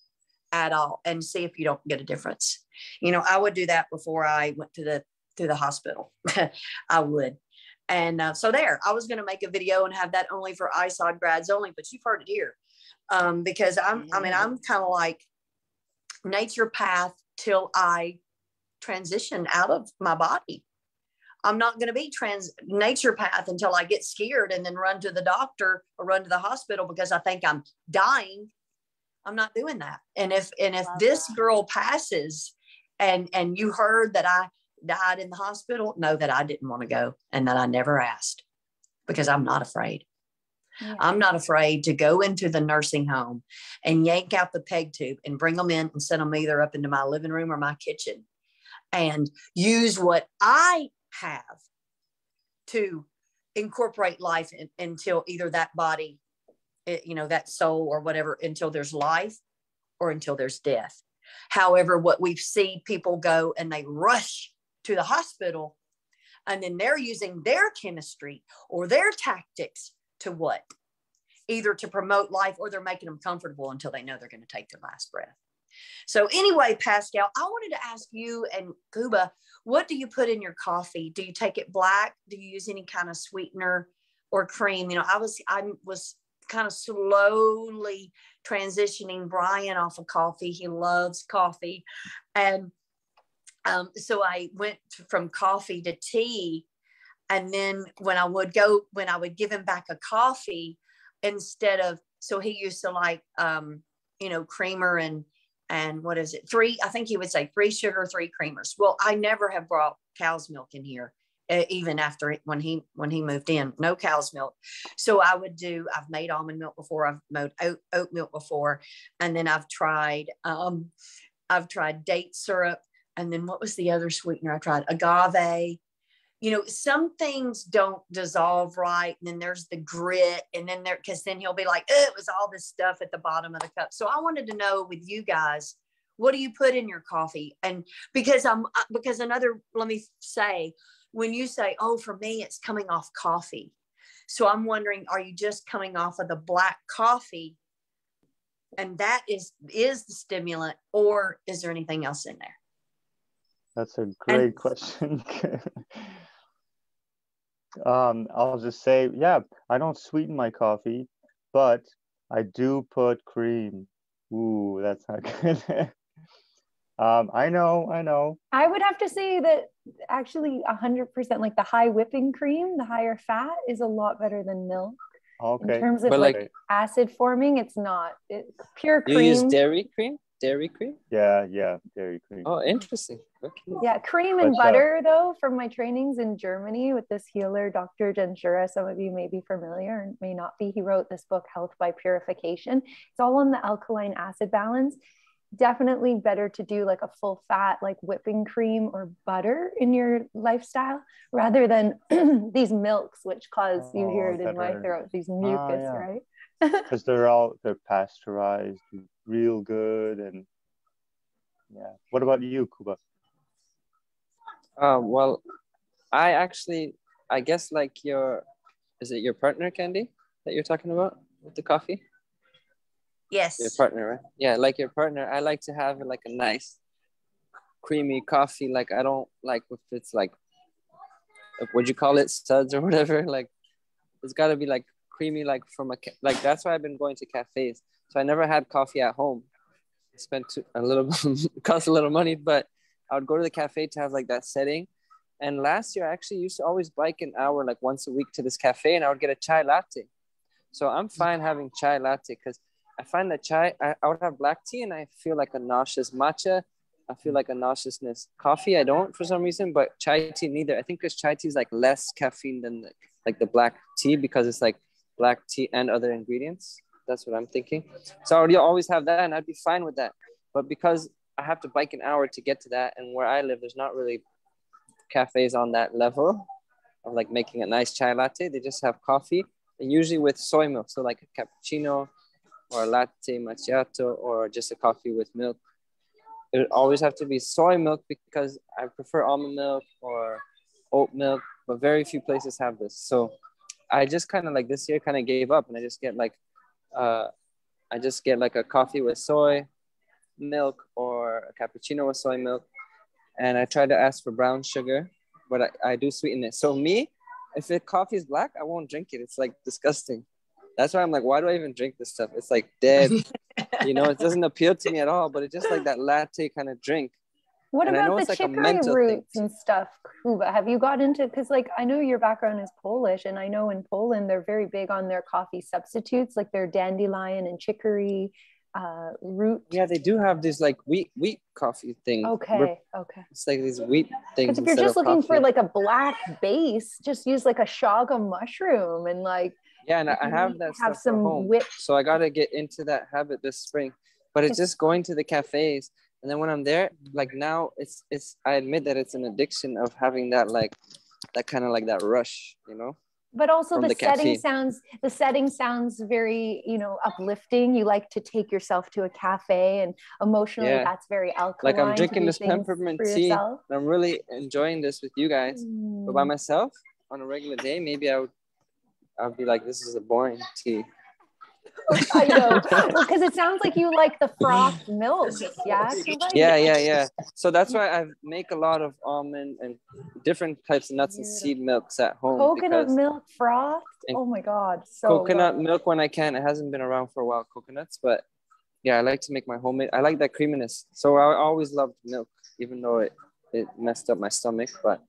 at all and see if you don't get a difference. You know, I would do that before I went to the, to the hospital. I would. And uh, so there, I was going to make a video and have that only for I S O D grads only, but you've heard it here. Um, because I'm, I mean, I'm kind of like nature path till I transition out of my body. I'm not going to be trans nature path until I get scared and then run to the doctor or run to the hospital because I think I'm dying. I'm not doing that. And if, and if this girl passes and, and you heard that I died in the hospital, know that I didn't want to go and that I never asked, because I'm not afraid. Yeah. I'm not afraid to go into the nursing home and yank out the peg tube and bring them in and send them either up into my living room or my kitchen and use what I have to incorporate life in, until either that body, it, you know, that soul or whatever, until there's life or until there's death. However, what we've seen people go and they rush to the hospital and then they're using their chemistry or their tactics to what? Either to promote life, or they're making them comfortable until they know they're going to take their last breath. So anyway, Pascal, I wanted to ask you and Kuba, what do you put in your coffee? Do you take it black? Do you use any kind of sweetener or cream? You know, I was, I was kind of slowly transitioning Brian off of coffee. He loves coffee. And um, so I went from coffee to tea. And then when I would go, when I would give him back a coffee, instead of, so he used to like, um, you know, creamer and, and what is it? Three, I think he would say three sugar, three creamers. Well, I never have brought cow's milk in here, uh, even after it, when he, when he moved in, no cow's milk. So I would do, I've made almond milk before, I've made oat, oat milk before. And then I've tried, um, I've tried date syrup. And then what was the other sweetener I tried? Agave. You know, some things don't dissolve right. And then there's the grit. And then there, because then he'll be like, oh, it was all this stuff at the bottom of the cup. So I wanted to know with you guys, what do you put in your coffee? And because I'm, because another, let me say, when you say, oh, for me, it's coming off coffee. So I'm wondering, are you just coming off of the black coffee? And that is, is the stimulant, or is there anything else in there? That's a great and, question. Um, I'll just say, yeah, I don't sweeten my coffee, but I do put cream. Ooh, that's not good. um, I know, I know. I would have to say that actually one hundred percent, like the high whipping cream, the higher fat is a lot better than milk. Okay. In terms of but like, like acid forming, it's not. It, pure cream. You use dairy cream? Dairy cream? Yeah, yeah, dairy cream. Oh, interesting. Okay. Yeah, cream and but, butter, uh, though, from my trainings in Germany with this healer, Doctor Jensura, some of you may be familiar and may not be. He wrote this book, Health by Purification. It's all on the alkaline acid balance. Definitely better to do like a full fat, like whipping cream or butter in your lifestyle, rather than these milks, which cause, oh, you hear it in my throat, these mucus, ah, yeah. right? Because they're all, they're pasteurized real good. And yeah, what about you, Kuba? Uh, well, I actually, I guess like your, is it your partner, Candy, that you're talking about with the coffee? Yes. Your partner, right? Yeah, like your partner. I like to have like a nice creamy coffee. Like I don't like if it's like, what'd you call it? Suds or whatever. Like it's gotta be like creamy, like from a, like that's why I've been going to cafes. So I never had coffee at home. I spent two, a little, cost a little money, but I would go to the cafe to have like that setting. And last year I actually used to always bike an hour, like once a week to this cafe, and I would get a chai latte. So I'm fine having chai latte because I find that chai, I, I would have black tea and I feel like a nauseous matcha. I feel like a nauseousness. Coffee, I don't for some reason, but chai tea neither. I think because chai tea is like less caffeine than the, like the black tea, because it's like black tea and other ingredients. That's what I'm thinking. So I already always have that and I'd be fine with that. But because I have to bike an hour to get to that, and where I live, there's not really cafes on that level of like making a nice chai latte. They just have coffee, and usually with soy milk. So like a cappuccino or a latte macchiato or just a coffee with milk. It would always have to be soy milk because I prefer almond milk or oat milk, but very few places have this. So I just kind of like this year kind of gave up, and I just get like, uh, I just get like a coffee with soy milk or a cappuccino with soy milk. And I try to ask for brown sugar, but I, I do sweeten it. So me, if the coffee is black, I won't drink it. It's like disgusting. That's why I'm like, why do I even drink this stuff? It's like dead, you know, it doesn't appeal to me at all, but it's just like that latte kind of drink. What and about the like chicory roots thing. and stuff, Kuba? Have you got into, because like, I know your background is Polish, and I know in Poland, they're very big on their coffee substitutes, like their dandelion and chicory uh, root. Yeah, they do have these like wheat wheat coffee things. Okay, We're, okay. It's like these wheat things. Because if you're just looking coffee. for like a black base, just use like a shaga mushroom and like. Yeah, and I have that have stuff some at home. Whip. So I got to get into that habit this spring. But it's just going to the cafes. And then when I'm there, like now it's, it's, I admit that it's an addiction of having that, like, that kind of like that rush, you know, but also the, the setting sounds, the setting sounds very, you know, uplifting. You like to take yourself to a cafe, and emotionally yeah. that's very alkaline. Like I'm drinking this peppermint tea. And I'm really enjoying this with you guys, mm. but by myself on a regular day, maybe I would I'd be like, this is a boring tea. I know. Well, because it sounds like you like the frothed milk. Yeah, yeah, yeah, yeah. So that's why I make a lot of almond and different types of nuts and seed milks at home. Coconut milk froth? Oh my God. So coconut lovely. Milk when I can. It hasn't been around for a while, coconuts. But yeah, I like to make my homemade. I like that creaminess. So I always loved milk, even though it, it messed up my stomach. But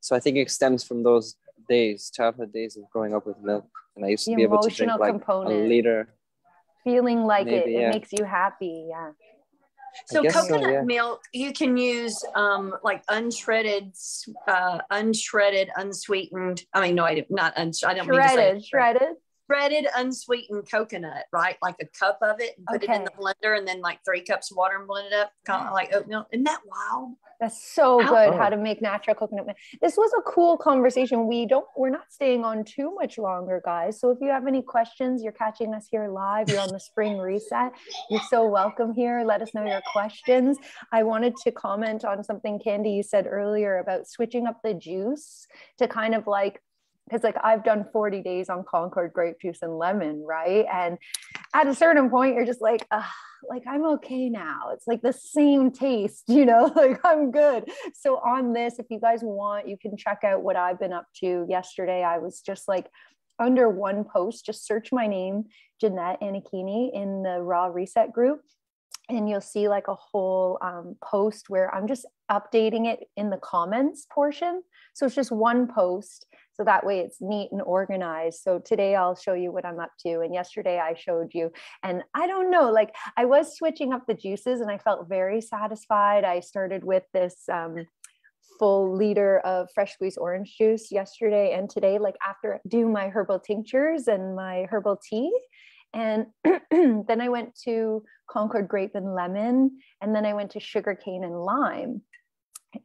so I think it stems from those days, childhood days of growing up with milk. And I used to the be able to drink like component. a liter. Feeling like Maybe, it, yeah. it makes you happy, yeah. So coconut so, yeah. milk, you can use um, like unshredded, uh, unshredded, unsweetened. I mean, no, I not uns. I don't shredded, mean to say shredded, shredded, unsweetened coconut, right? Like a cup of it, and put okay. it in the blender, and then like three cups of water and blend it up, kind of like oat milk. Isn't that wild? That's so good. Oh. How to make natural coconut milk. This was a cool conversation. We don't, we're not staying on too much longer, guys. So if you have any questions, you're catching us here live. You're on the Spring Reset. You're so welcome here. Let us know your questions. I wanted to comment on something, Candy, you said earlier about switching up the juice to kind of like, because like I've done forty days on Concord grape juice and lemon, right? And at a certain point, you're just like, ugh. Like, I'm okay now. It's like the same taste, you know, like I'm good. So on this, if you guys want, you can check out what I've been up to. Yesterday, I was just like under one post, just search my name, Jeanette Annecchini, in the Raw Reset group. And you'll see like a whole um, post where I'm just updating it in the comments portion. So it's just one post. So that way it's neat and organized. So today I'll show you what I'm up to. And yesterday I showed you, and I don't know, like I was switching up the juices and I felt very satisfied. I started with this um, full liter of fresh squeezed orange juice yesterday and today, like after do my herbal tinctures and my herbal tea. And then I went to Concord grape and lemon, and then I went to sugarcane and lime.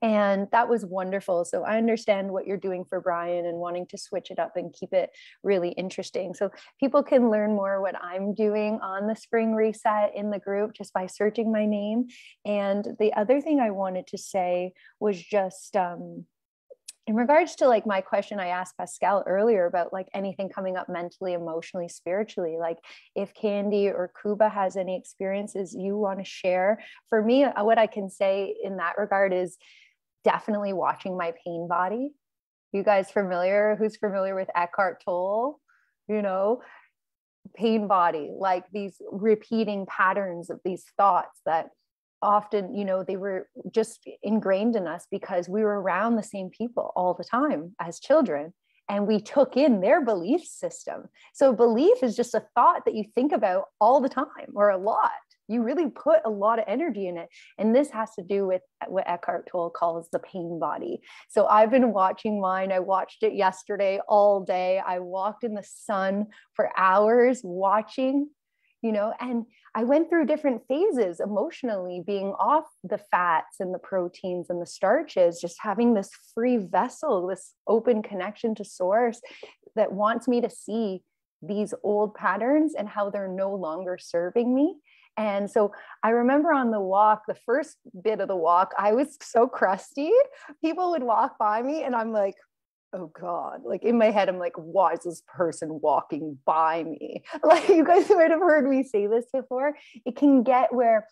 And that was wonderful. So I understand what you're doing for Brian and wanting to switch it up and keep it really interesting. So people can learn more what I'm doing on the Spring Reset in the group just by searching my name. And the other thing I wanted to say was just um, in regards to like my question I asked Pascal earlier about like anything coming up mentally, emotionally, spiritually, like if Candy or Kuba has any experiences you want to share. For me, what I can say in that regard is definitely watching my pain body. You guys familiar? Who's familiar with Eckhart Tolle? You know, pain body, like these repeating patterns of these thoughts that often, you know, they were just ingrained in us because we were around the same people all the time as children, and we took in their belief system. So belief is just a thought that you think about all the time, or a lot. You really put a lot of energy in it. And this has to do with what Eckhart Tolle calls the pain body. So I've been watching mine. I watched it yesterday all day. I walked in the sun for hours watching, you know, and I went through different phases emotionally, being off the fats and the proteins and the starches, just having this free vessel, this open connection to source that wants me to see these old patterns and how they're no longer serving me. And so I remember on the walk, the first bit of the walk, I was so crusty. People would walk by me and I'm like, oh God, like in my head, I'm like, why is this person walking by me? Like you guys might have heard me say this before. It can get where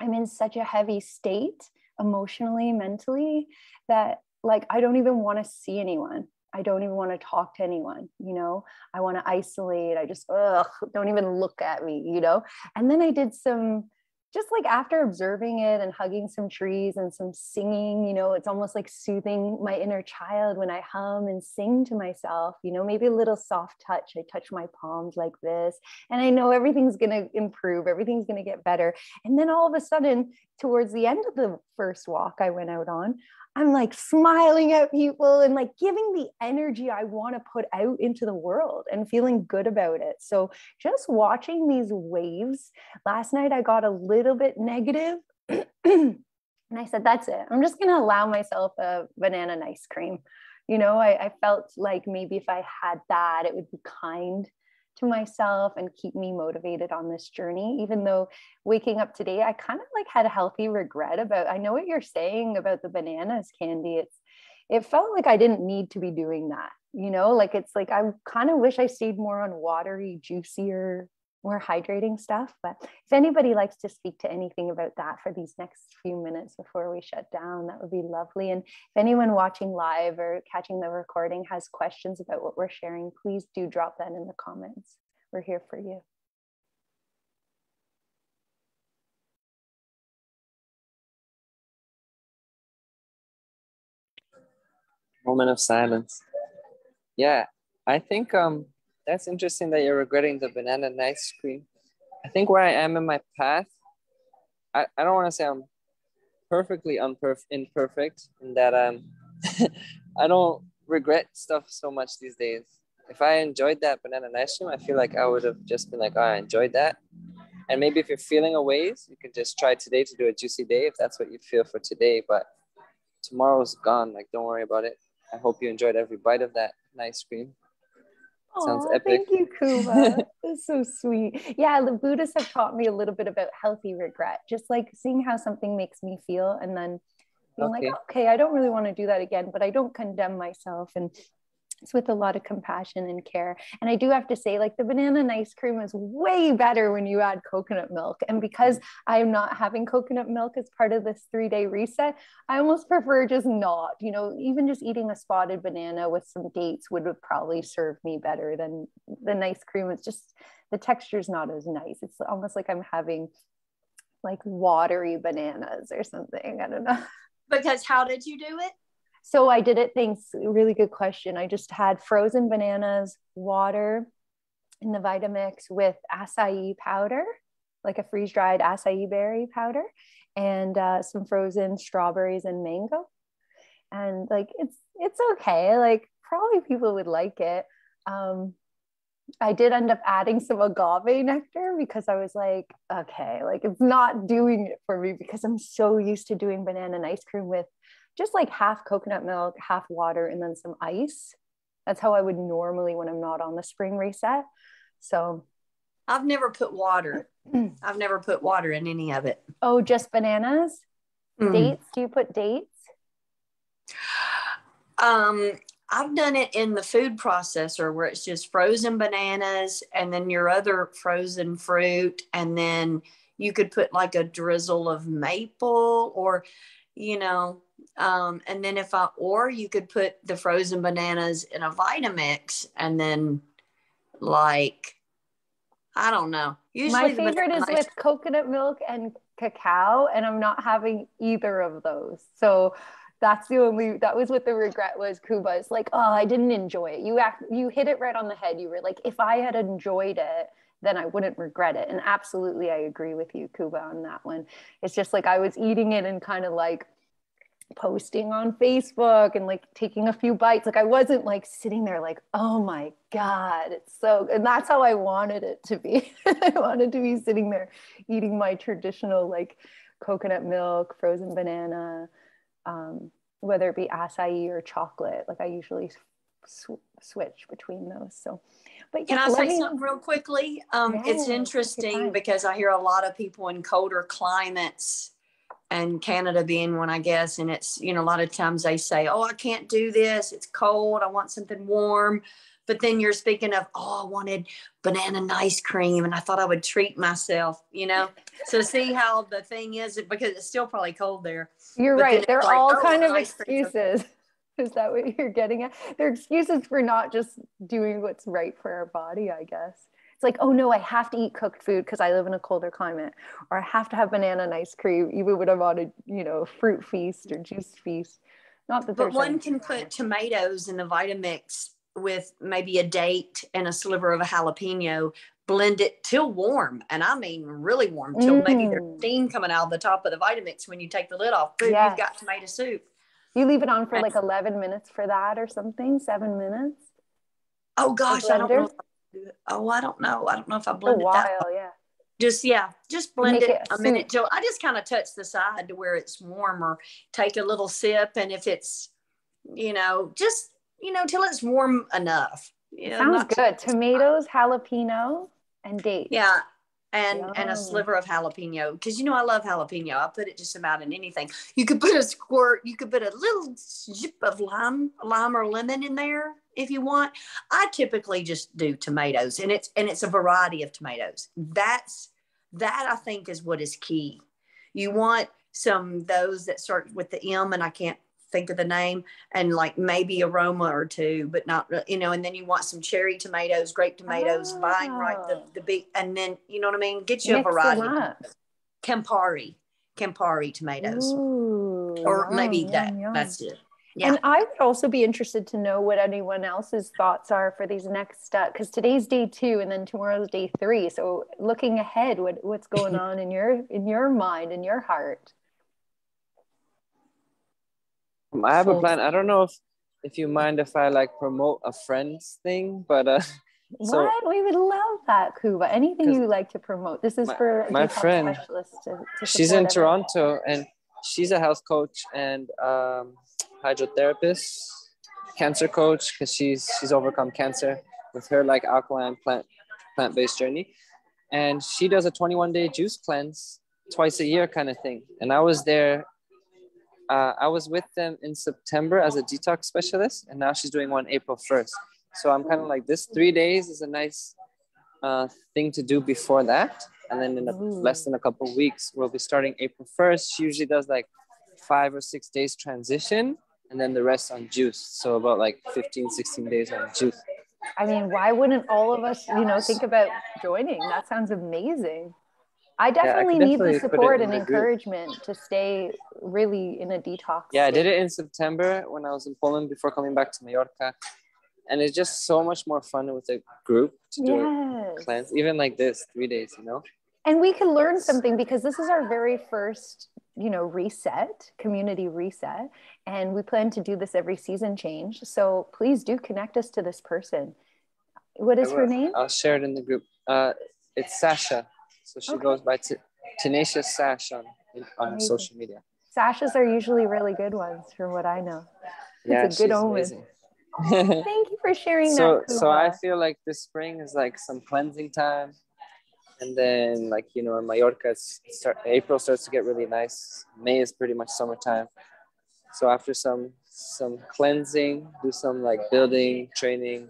I'm in such a heavy state emotionally, mentally, that like, I don't even want to see anyone. I don't even want to talk to anyone, you know, I want to isolate. I just, ugh, don't even look at me, you know? And then I did some, just like after observing it and hugging some trees and some singing, you know, it's almost like soothing my inner child when I hum and sing to myself, you know, maybe a little soft touch. I touch my palms like this, and I know everything's going to improve. Everything's going to get better. And then all of a sudden, towards the end of the first walk I went out on, I'm like smiling at people and like giving the energy I want to put out into the world and feeling good about it. So just watching these waves. Last night I got a little bit negative and I said, that's it. I'm just going to allow myself a banana and ice cream. You know, I, I felt like maybe if I had that, it would be kind to myself and keep me motivated on this journey. Even though waking up today, I kind of like had a healthy regret about, I know what you're saying about the bananas, Candy. It's, it felt like I didn't need to be doing that. you know, like, it's like, I kind of wish I stayed more on watery, juicier, more hydrating stuff. But if anybody likes to speak to anything about that for these next few minutes before we shut down, that would be lovely. And if anyone watching live or catching the recording has questions about what we're sharing, please do drop that in the comments. We're here for you. Moment of silence. Yeah, I think um, that's interesting that you're regretting the banana and ice cream. I think where I am in my path, I, I don't want to say I'm perfectly unperf- imperfect in that um, I don't regret stuff so much these days. If I enjoyed that banana and ice cream, I feel like I would have just been like, oh, I enjoyed that. And maybe if you're feeling a ways, you can just try today to do a juicy day if that's what you feel for today. But tomorrow's gone. Like, don't worry about it. I hope you enjoyed every bite of that ice cream. Aww, sounds epic. Thank you, Kuba. That's so sweet. Yeah, the Buddhists have taught me a little bit about healthy regret, just like seeing how something makes me feel and then being okay. like, okay, I don't really want to do that again, but I don't condemn myself. And it's with a lot of compassion and care. And I do have to say, like, the banana and ice cream is way better when you add coconut milk. And because I'm not having coconut milk as part of this three-day reset, I almost prefer just not, you know, even just eating a spotted banana with some dates would have probably served me better than the ice cream. It's just, the texture's not as nice. It's almost like I'm having like watery bananas or something. I don't know. Because how did you do it? So I did it, thanks, really good question. I just had frozen bananas, water in the Vitamix with acai powder, like a freeze-dried acai berry powder, and uh, some frozen strawberries and mango. And like, it's, it's okay. Like, probably people would like it. Um, I did end up adding some agave nectar because I was like, okay, like, it's not doing it for me because I'm so used to doing banana and ice cream with just like half coconut milk, half water, and then some ice. That's how I would normally when I'm not on the spring reset. So I've never put water. I've never put water in any of it. Oh, just bananas? Mm. Dates? Do you put dates? Um, I've done it in the food processor where it's just frozen bananas and then your other frozen fruit. And then you could put like a drizzle of maple or, you know, Um, and then if I, or you could put the frozen bananas in a Vitamix and then like, I don't know. Usually my favorite is with coconut milk and cacao, and I'm not having either of those. So that's the only, that was what the regret was, Kuba. It's like, oh, I didn't enjoy it. You act, you hit it right on the head. You were like, if I had enjoyed it, then I wouldn't regret it. And absolutely, I agree with you, Kuba, on that one. It's just like, I was eating it and kind of like posting on Facebook and like taking a few bites. Like, I wasn't like sitting there like, oh my God, it's so, and that's how I wanted it to be. I wanted to be sitting there eating my traditional like coconut milk, frozen banana, um, whether it be acai or chocolate. Like, I usually sw switch between those. So, but yeah, can I say me... something real quickly? Um, yeah, it's interesting because I hear a lot of people in colder climates, and Canada being one, I guess, and it's, you know, a lot of times they say, oh, I can't do this, it's cold, I want something warm. But then you're speaking of, oh, I wanted banana and ice cream and I thought I would treat myself, you know? So see how the thing is, because it's still probably cold there. You're right, they're like, all oh, kind of excuses. Is that what you're getting at? They're excuses for not just doing what's right for our body, I guess. Like, oh no, I have to eat cooked food because I live in a colder climate, or I have to have banana and ice cream even when I'm on a, you know, fruit feast or juice feast. Not that, but one can put tomatoes in the Vitamix with maybe a date and a sliver of a jalapeno, blend it till warm, and I mean really warm, till mm. maybe there's steam coming out of the top of the Vitamix when you take the lid off. Boom, yes. You've got tomato soup. You leave it on for like eleven minutes for that or something, seven minutes. Oh gosh, I don't know. Oh, I don't know. I don't know if I blended a while, that. Yeah. Just, yeah, just blend it, it a minute till I just kind of touch the side to where it's warmer. Take a little sip, and if it's, you know, just, you know, till it's warm enough. You know, sounds good. Tomatoes, hot. Jalapeno, and dates. Yeah. and, oh. and a sliver of jalapeno, because, you know, I love jalapeno. I put it just about in anything. You could put a squirt, you could put a little zip of lime, lime or lemon in there if you want. I typically just do tomatoes, and it's, and it's a variety of tomatoes. That's, that I think is what is key. You want some, those that start with the M and I can't think of the name, and like maybe aroma or two, but not, you know, and then you want some cherry tomatoes, grape tomatoes, oh. vine ripe, the, the beet, and then, you know what I mean? Get you Mix a variety. Campari, Campari tomatoes. Ooh, or yum, maybe yum, that, yum. That's it. Yeah. And I would also be interested to know what anyone else's thoughts are for these next steps, uh, because today's day two and then tomorrow's day three. So looking ahead, what, what's going on in your, in your mind, in your heart? I have a plan. I don't know if, if you mind if I like promote a friends thing, but uh, so, what? We would love that, Kuba. Anything you like to promote. This is my, for my friend. To, to she's in everyone. Toronto, and she's a health coach and um, hydrotherapist, cancer coach, because she's she's overcome cancer with her like alkaline plant plant based journey, and she does a twenty-one day juice cleanse twice a year kind of thing. And I was there. Uh, I was with them in September as a detox specialist, and now she's doing one April first. So I'm kind of like, this three days is a nice uh, thing to do before that. And then in a, less than a couple of weeks, we'll be starting April first. She usually does like five or six days transition, and then the rest on juice. So about like fifteen, sixteen days on juice. I mean, why wouldn't all of us, you know, think about joining? That sounds amazing. I definitely, yeah, I definitely need the support and encouragement group. To stay really in a detox. Yeah, state. I did it in September when I was in Poland before coming back to Mallorca. And it's just so much more fun with a group to do yes. a cleanse, even like this, three days, you know? And we can learn something, because this is our very first, you know, reset, community reset. And we plan to do this every season change. So please do connect us to this person. What is her name? I'll share it in the group. Uh, it's Sasha. So she okay. goes by t Tenacious Sasha on, on her social media. Sashas are usually really good ones from what I know. It's yeah, a good she's omen. Thank you for sharing so, that. Kuba. So I feel like this spring is like some cleansing time. And then like, you know, in Mallorca, it's start, April starts to get really nice. May is pretty much summertime. So after some, some cleansing, do some like building, training,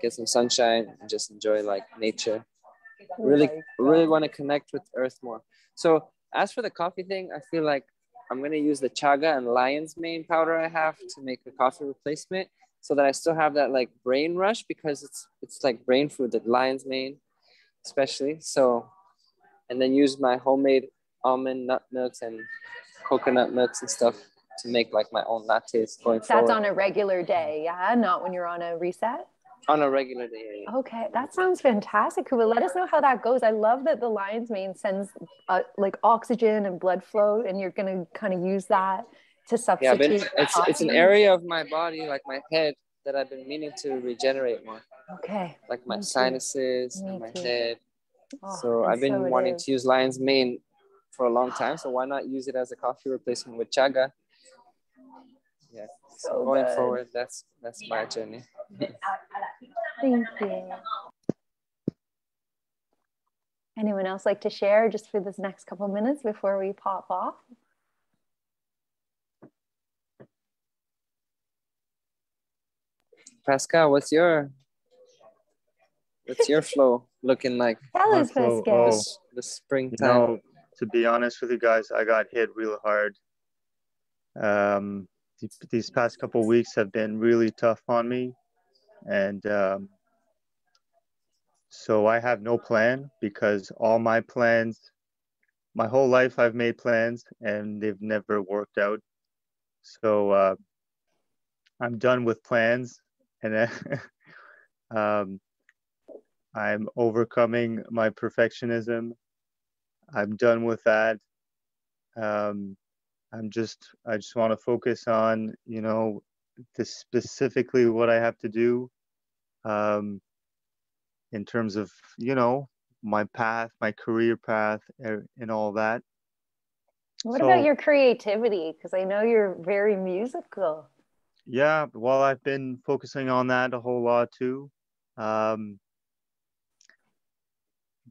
get some sunshine, and just enjoy like nature. Really, really want to connect with earth more. So as for the coffee thing, I feel like I'm going to use the chaga and lion's mane powder I have to make a coffee replacement, so that I still have that like brain rush, because it's it's like brain food, the lion's mane especially. So, and then use my homemade almond nut milks and coconut milks and stuff to make like my own lattes going forward. That's on a regular day, yeah? Not when you're on a reset? On a regular day. Okay, that sounds fantastic, Kuba. Let us know how that goes. I love that the lion's mane sends uh, like oxygen and blood flow, and you're gonna kind of use that to substitute. Yeah, but it's, it's, it's an area of my body, like my head, that I've been meaning to regenerate more. Okay. Like my Me sinuses too. and Me my too. head. Oh, so I've been so wanting to use lion's mane for a long time. So why not use it as a coffee replacement with chaga? Yeah. So, so going good. forward, that's that's my journey. Thank you. Anyone else like to share just for this next couple of minutes before we pop off? Pascal, what's your what's your flow looking like? Tell us, Pascal. Oh, the springtime. You know, to be honest with you guys, I got hit real hard. Um, these past couple of weeks have been really tough on me. And um, so I have no plan, because all my plans, my whole life I've made plans and they've never worked out. So uh, I'm done with plans, and uh, um, I'm overcoming my perfectionism. I'm done with that. Um, I'm just, I just want to focus on, you know, this specifically what I have to do um, in terms of, you know, my path, my career path, and all that. What so, about your creativity? Because I know you're very musical. Yeah, well, I've been focusing on that a whole lot too. Um,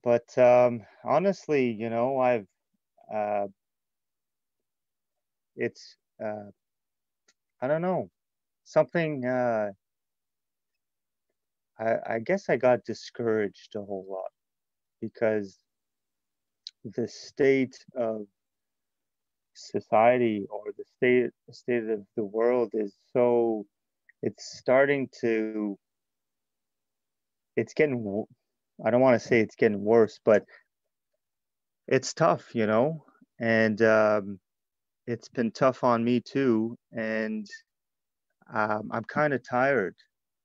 But um, honestly, you know, I've, uh, it's, uh, I don't know, something, uh, I, I guess I got discouraged a whole lot because the state of society or the state, state of the world is so, it's starting to, it's getting, I don't want to say it's getting worse, but it's tough, you know, and um, it's been tough on me too. And um, I'm kind of tired,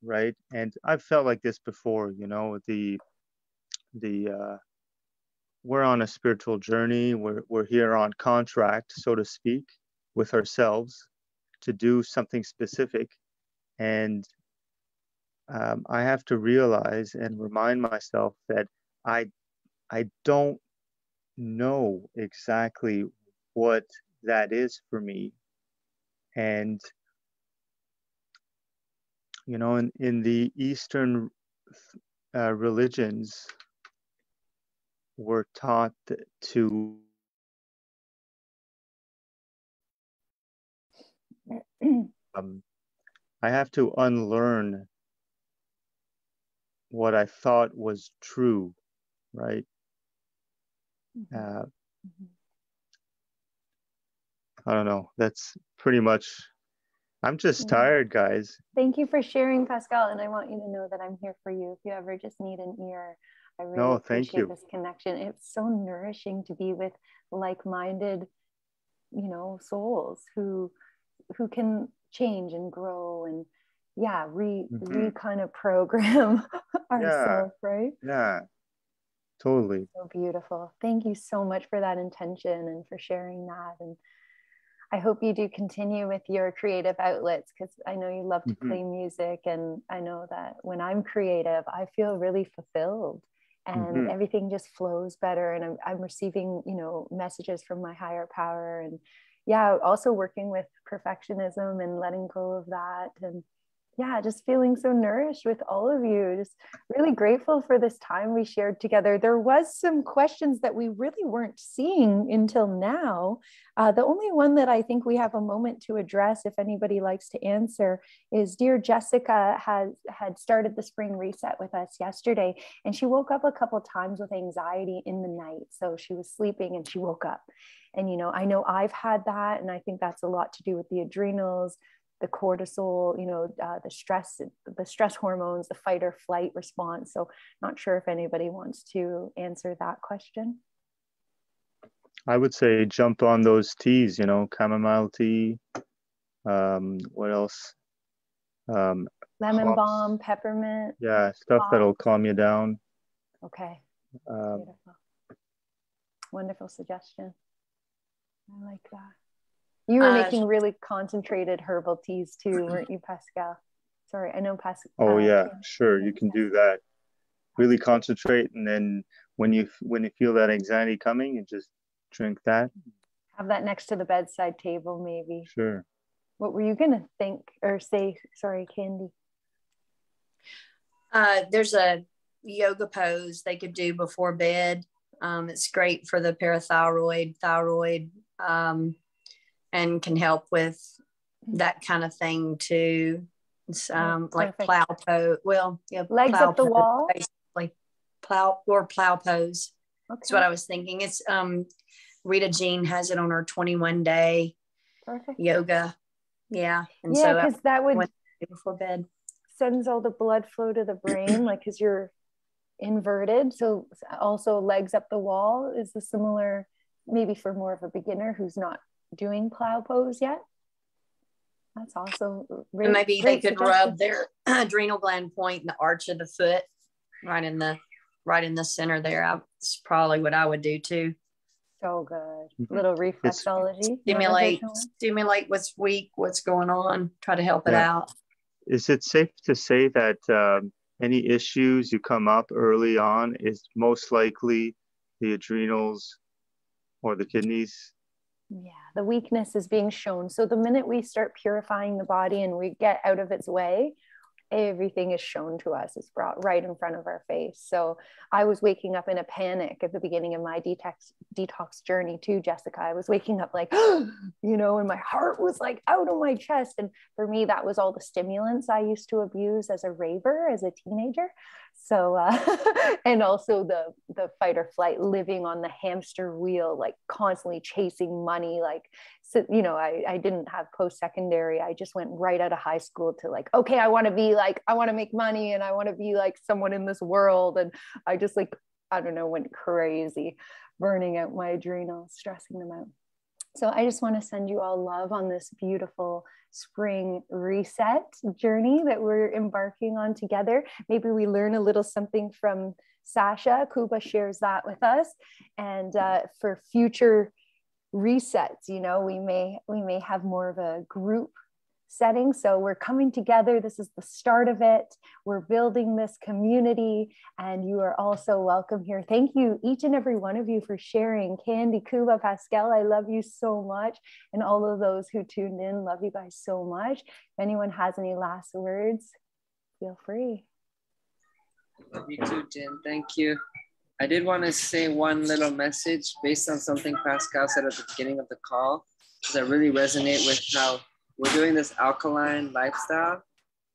right? And I've felt like this before, you know, the, the, uh, we're on a spiritual journey. We're, we're here on contract, so to speak, with ourselves to do something specific. And um, I have to realize and remind myself that I, I don't know exactly what that is for me. And, you know, in, in the Eastern uh, religions, we're taught to um, I have to unlearn what I thought was true, right? Uh, mm-hmm. I don't know, that's pretty much, I'm just mm-hmm. tired, guys. Thank you for sharing, Pascal, and I want you to know that I'm here for you if you ever just need an ear. I really no, thank appreciate you. This connection. It's so nourishing to be with like-minded, you know, souls who who can change and grow and yeah, re mm-hmm. re kind of program ourselves, yeah. right? Yeah, totally. So beautiful. Thank you so much for that intention and for sharing that. And I hope you do continue with your creative outlets because I know you love to mm-hmm. play music, and I know that when I'm creative, I feel really fulfilled. And mm-hmm. everything just flows better, and I'm, I'm receiving, you know, messages from my higher power, and yeah, also working with perfectionism and letting go of that, and yeah, just feeling so nourished with all of you. Just really grateful for this time we shared together. There was some questions that we really weren't seeing until now. Uh, the only one that I think we have a moment to address, if anybody likes to answer, is dear Jessica has had started the spring reset with us yesterday, and she woke up a couple of times with anxiety in the night. So she was sleeping and she woke up. And, you know, I know I've had that, and I think that's a lot to do with the adrenals, the cortisol, you know, uh, the stress, the stress hormones, the fight or flight response. So not sure if anybody wants to answer that question. I would say jump on those teas, you know, chamomile tea. Um, what else? Um, Lemon hops. balm, peppermint. Yeah, stuff hops. that'll calm you down. Okay. Um, Beautiful. Wonderful suggestion. I like that. You were uh, making really concentrated herbal teas too, weren't you, Pascal? Sorry, I know Pascal. Oh yeah, sure, you can do that. Really concentrate, and then when you when you feel that anxiety coming, you just drink that. Have that next to the bedside table, maybe. Sure. What were you gonna think or say? Sorry, Candy. Uh, there's a yoga pose they could do before bed. Um, it's great for the parathyroid, thyroid. Um, and can help with that kind of thing too. It's um, like plow pose. Well, yeah, legs up the wall, basically plow or plow pose. Okay. That's what I was thinking. It's um, Rita Jean has it on her twenty-one day Perfect. yoga. Yeah, and yeah, because so that would before bed sends all the blood flow to the brain, like because you're inverted. So also legs up the wall is a similar, maybe for more of a beginner who's not doing plow pose yet. That's also really maybe they could rub their adrenal gland point in the arch of the foot, right in the right in the center there. I, it's probably what I would do too. So good, mm-hmm. little reflexology. Stimulate, stimulate what's weak, what's going on. Try to help yeah. it out. Is it safe to say that um, any issues you come up early on is most likely the adrenals or the kidneys? Yeah, the weakness is being shown. So the minute we start purifying the body and we get out of its way, everything is shown to us. It's brought right in front of our face. So I was waking up in a panic at the beginning of my detox detox journey too, Jessica. I was waking up like, you know, and my heart was like out of my chest. And for me, that was all the stimulants I used to abuse as a raver, as a teenager. So, uh, and also the, the fight or flight, living on the hamster wheel, like constantly chasing money. Like, so, you know, I, I didn't have post-secondary. I just went right out of high school to like, okay, I want to be like, I want to make money and I want to be like someone in this world. And I just like, I don't know, went crazy, burning out my adrenals, stressing them out. So I just want to send you all love on this beautiful spring reset journey that we're embarking on together. Maybe we learn a little something from Sasha. Kuba shares that with us. And uh, for future resets, you know, we may, we may have more of a group setting. So we're coming together. This is the start of it. We're building this community, and you are also welcome here. Thank you, each and every one of you, for sharing. Candy, Kuba, Pascal, I love you so much. And all of those who tuned in, love you guys so much. If anyone has any last words, feel free. Love you too, Jen. Thank you. I did want to say one little message based on something Pascal said at the beginning of the call, because I really resonate with how we're doing this alkaline lifestyle,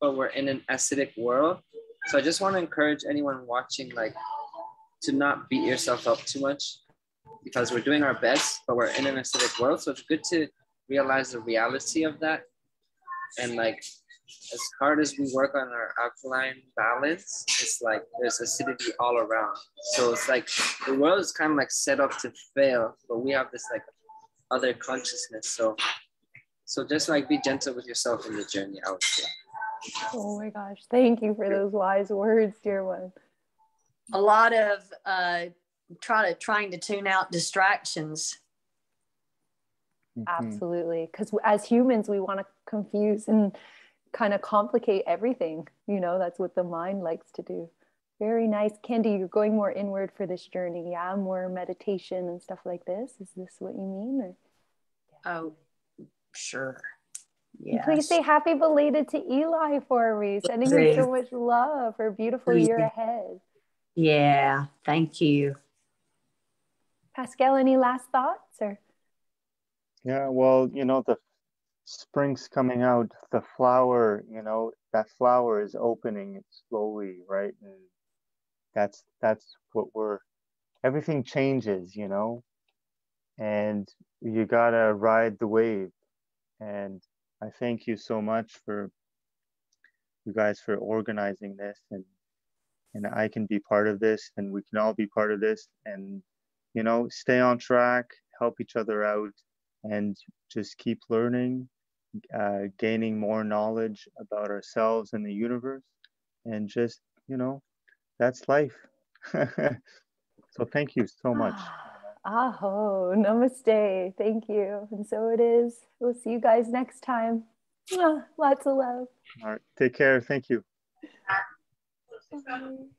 but we're in an acidic world. So I just want to encourage anyone watching, like, to not beat yourself up too much, because we're doing our best, but we're in an acidic world. So it's good to realize the reality of that. And like, as hard as we work on our alkaline balance, it's like there's acidity all around. So it's like the world is kind of like set up to fail, but we have this like other consciousness. So So just like be gentle with yourself in the journey, I would say. Oh my gosh, thank you for those wise words, dear one. A lot of uh, try to, trying to tune out distractions. Mm-hmm. Absolutely, because as humans, we want to confuse and kind of complicate everything. You know, that's what the mind likes to do. Very nice. Candy, you're going more inward for this journey. Yeah, more meditation and stuff like this. Is this what you mean? Or? Oh. Sure. Yes. Please say happy belated to Eli for me. Sending her so much love for a beautiful year ahead. Yeah, thank you. Pascal, any last thoughts? Or? Yeah, well, you know, the spring's coming out, the flower, you know, that flower is opening slowly, right? And that's that's what we're, everything changes, you know, and you gotta ride the wave. And I thank you so much for you guys for organizing this, and and I can be part of this, and we can all be part of this, and, you know, stay on track, help each other out, and just keep learning, uh, gaining more knowledge about ourselves and the universe, and just, you know, that's life. So thank you so much. Aho, namaste. Thank you. And so it is. We'll see you guys next time. Ah, lots of love. All right. Take care. Thank you. Bye.